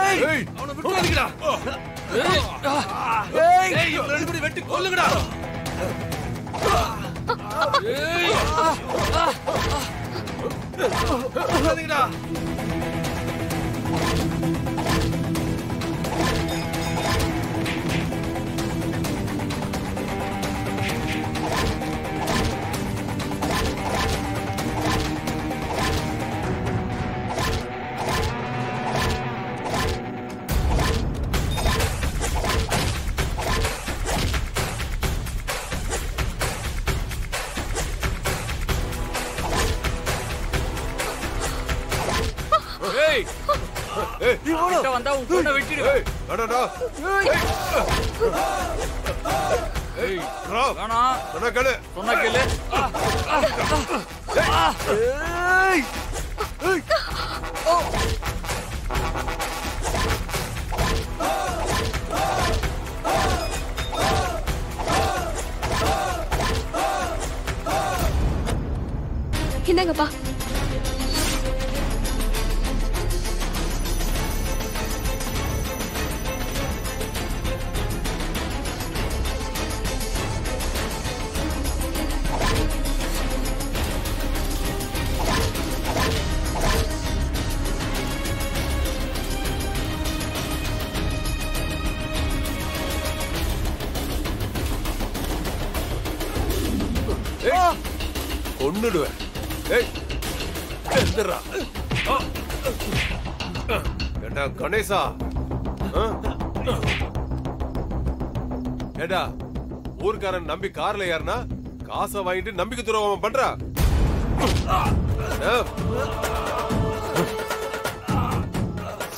ஏய் அவனை விட்டுடுங்கடா. ஏய் ஏய் இவனை ரெண்டு பேரும் வெட்டி கொல்லுங்கடா. ஏய் விட்டுடுங்கடா. என்னங்கப்பா கணேசா, ஏடா ஊர்காரன் நம்பி கார்ல ஏறினா காசை வாங்கிட்டு நம்பிக்கை துரோகம் பண்றா.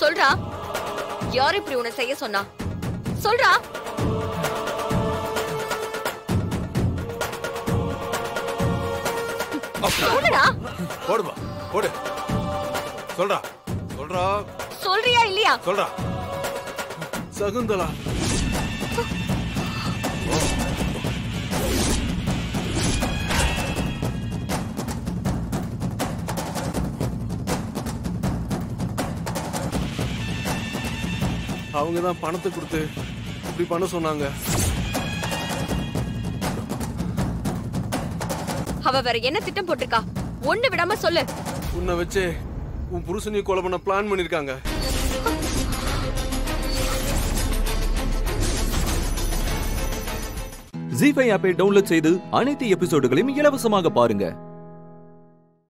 சொல்றா, யார் இப்படி உன்னை செய்ய சொன்னா? சொல்றா. போடுமா, போடு. சொல்றா, சொல்றா. சொல்றியா இல்லையா? சொல்றா. சகுந்தலா, அவங்கதான் பணத்தை கொடுத்து இப்படி பண்ண சொன்னாங்க. அவ வேற என்ன திட்டம் போட்டிருக்கா? ஒண்ணு விடாம சொல்லு. உன்னை வச்சு உன் புருஷனையும் கொலை பண்ண பிளான் பண்ணிருக்காங்க. ஜீ ஃபைவ் ஆப்பை டவுன்லோட் செய்து அனைத்து எபிசோடுகளையும் இலவசமாக பாருங்க.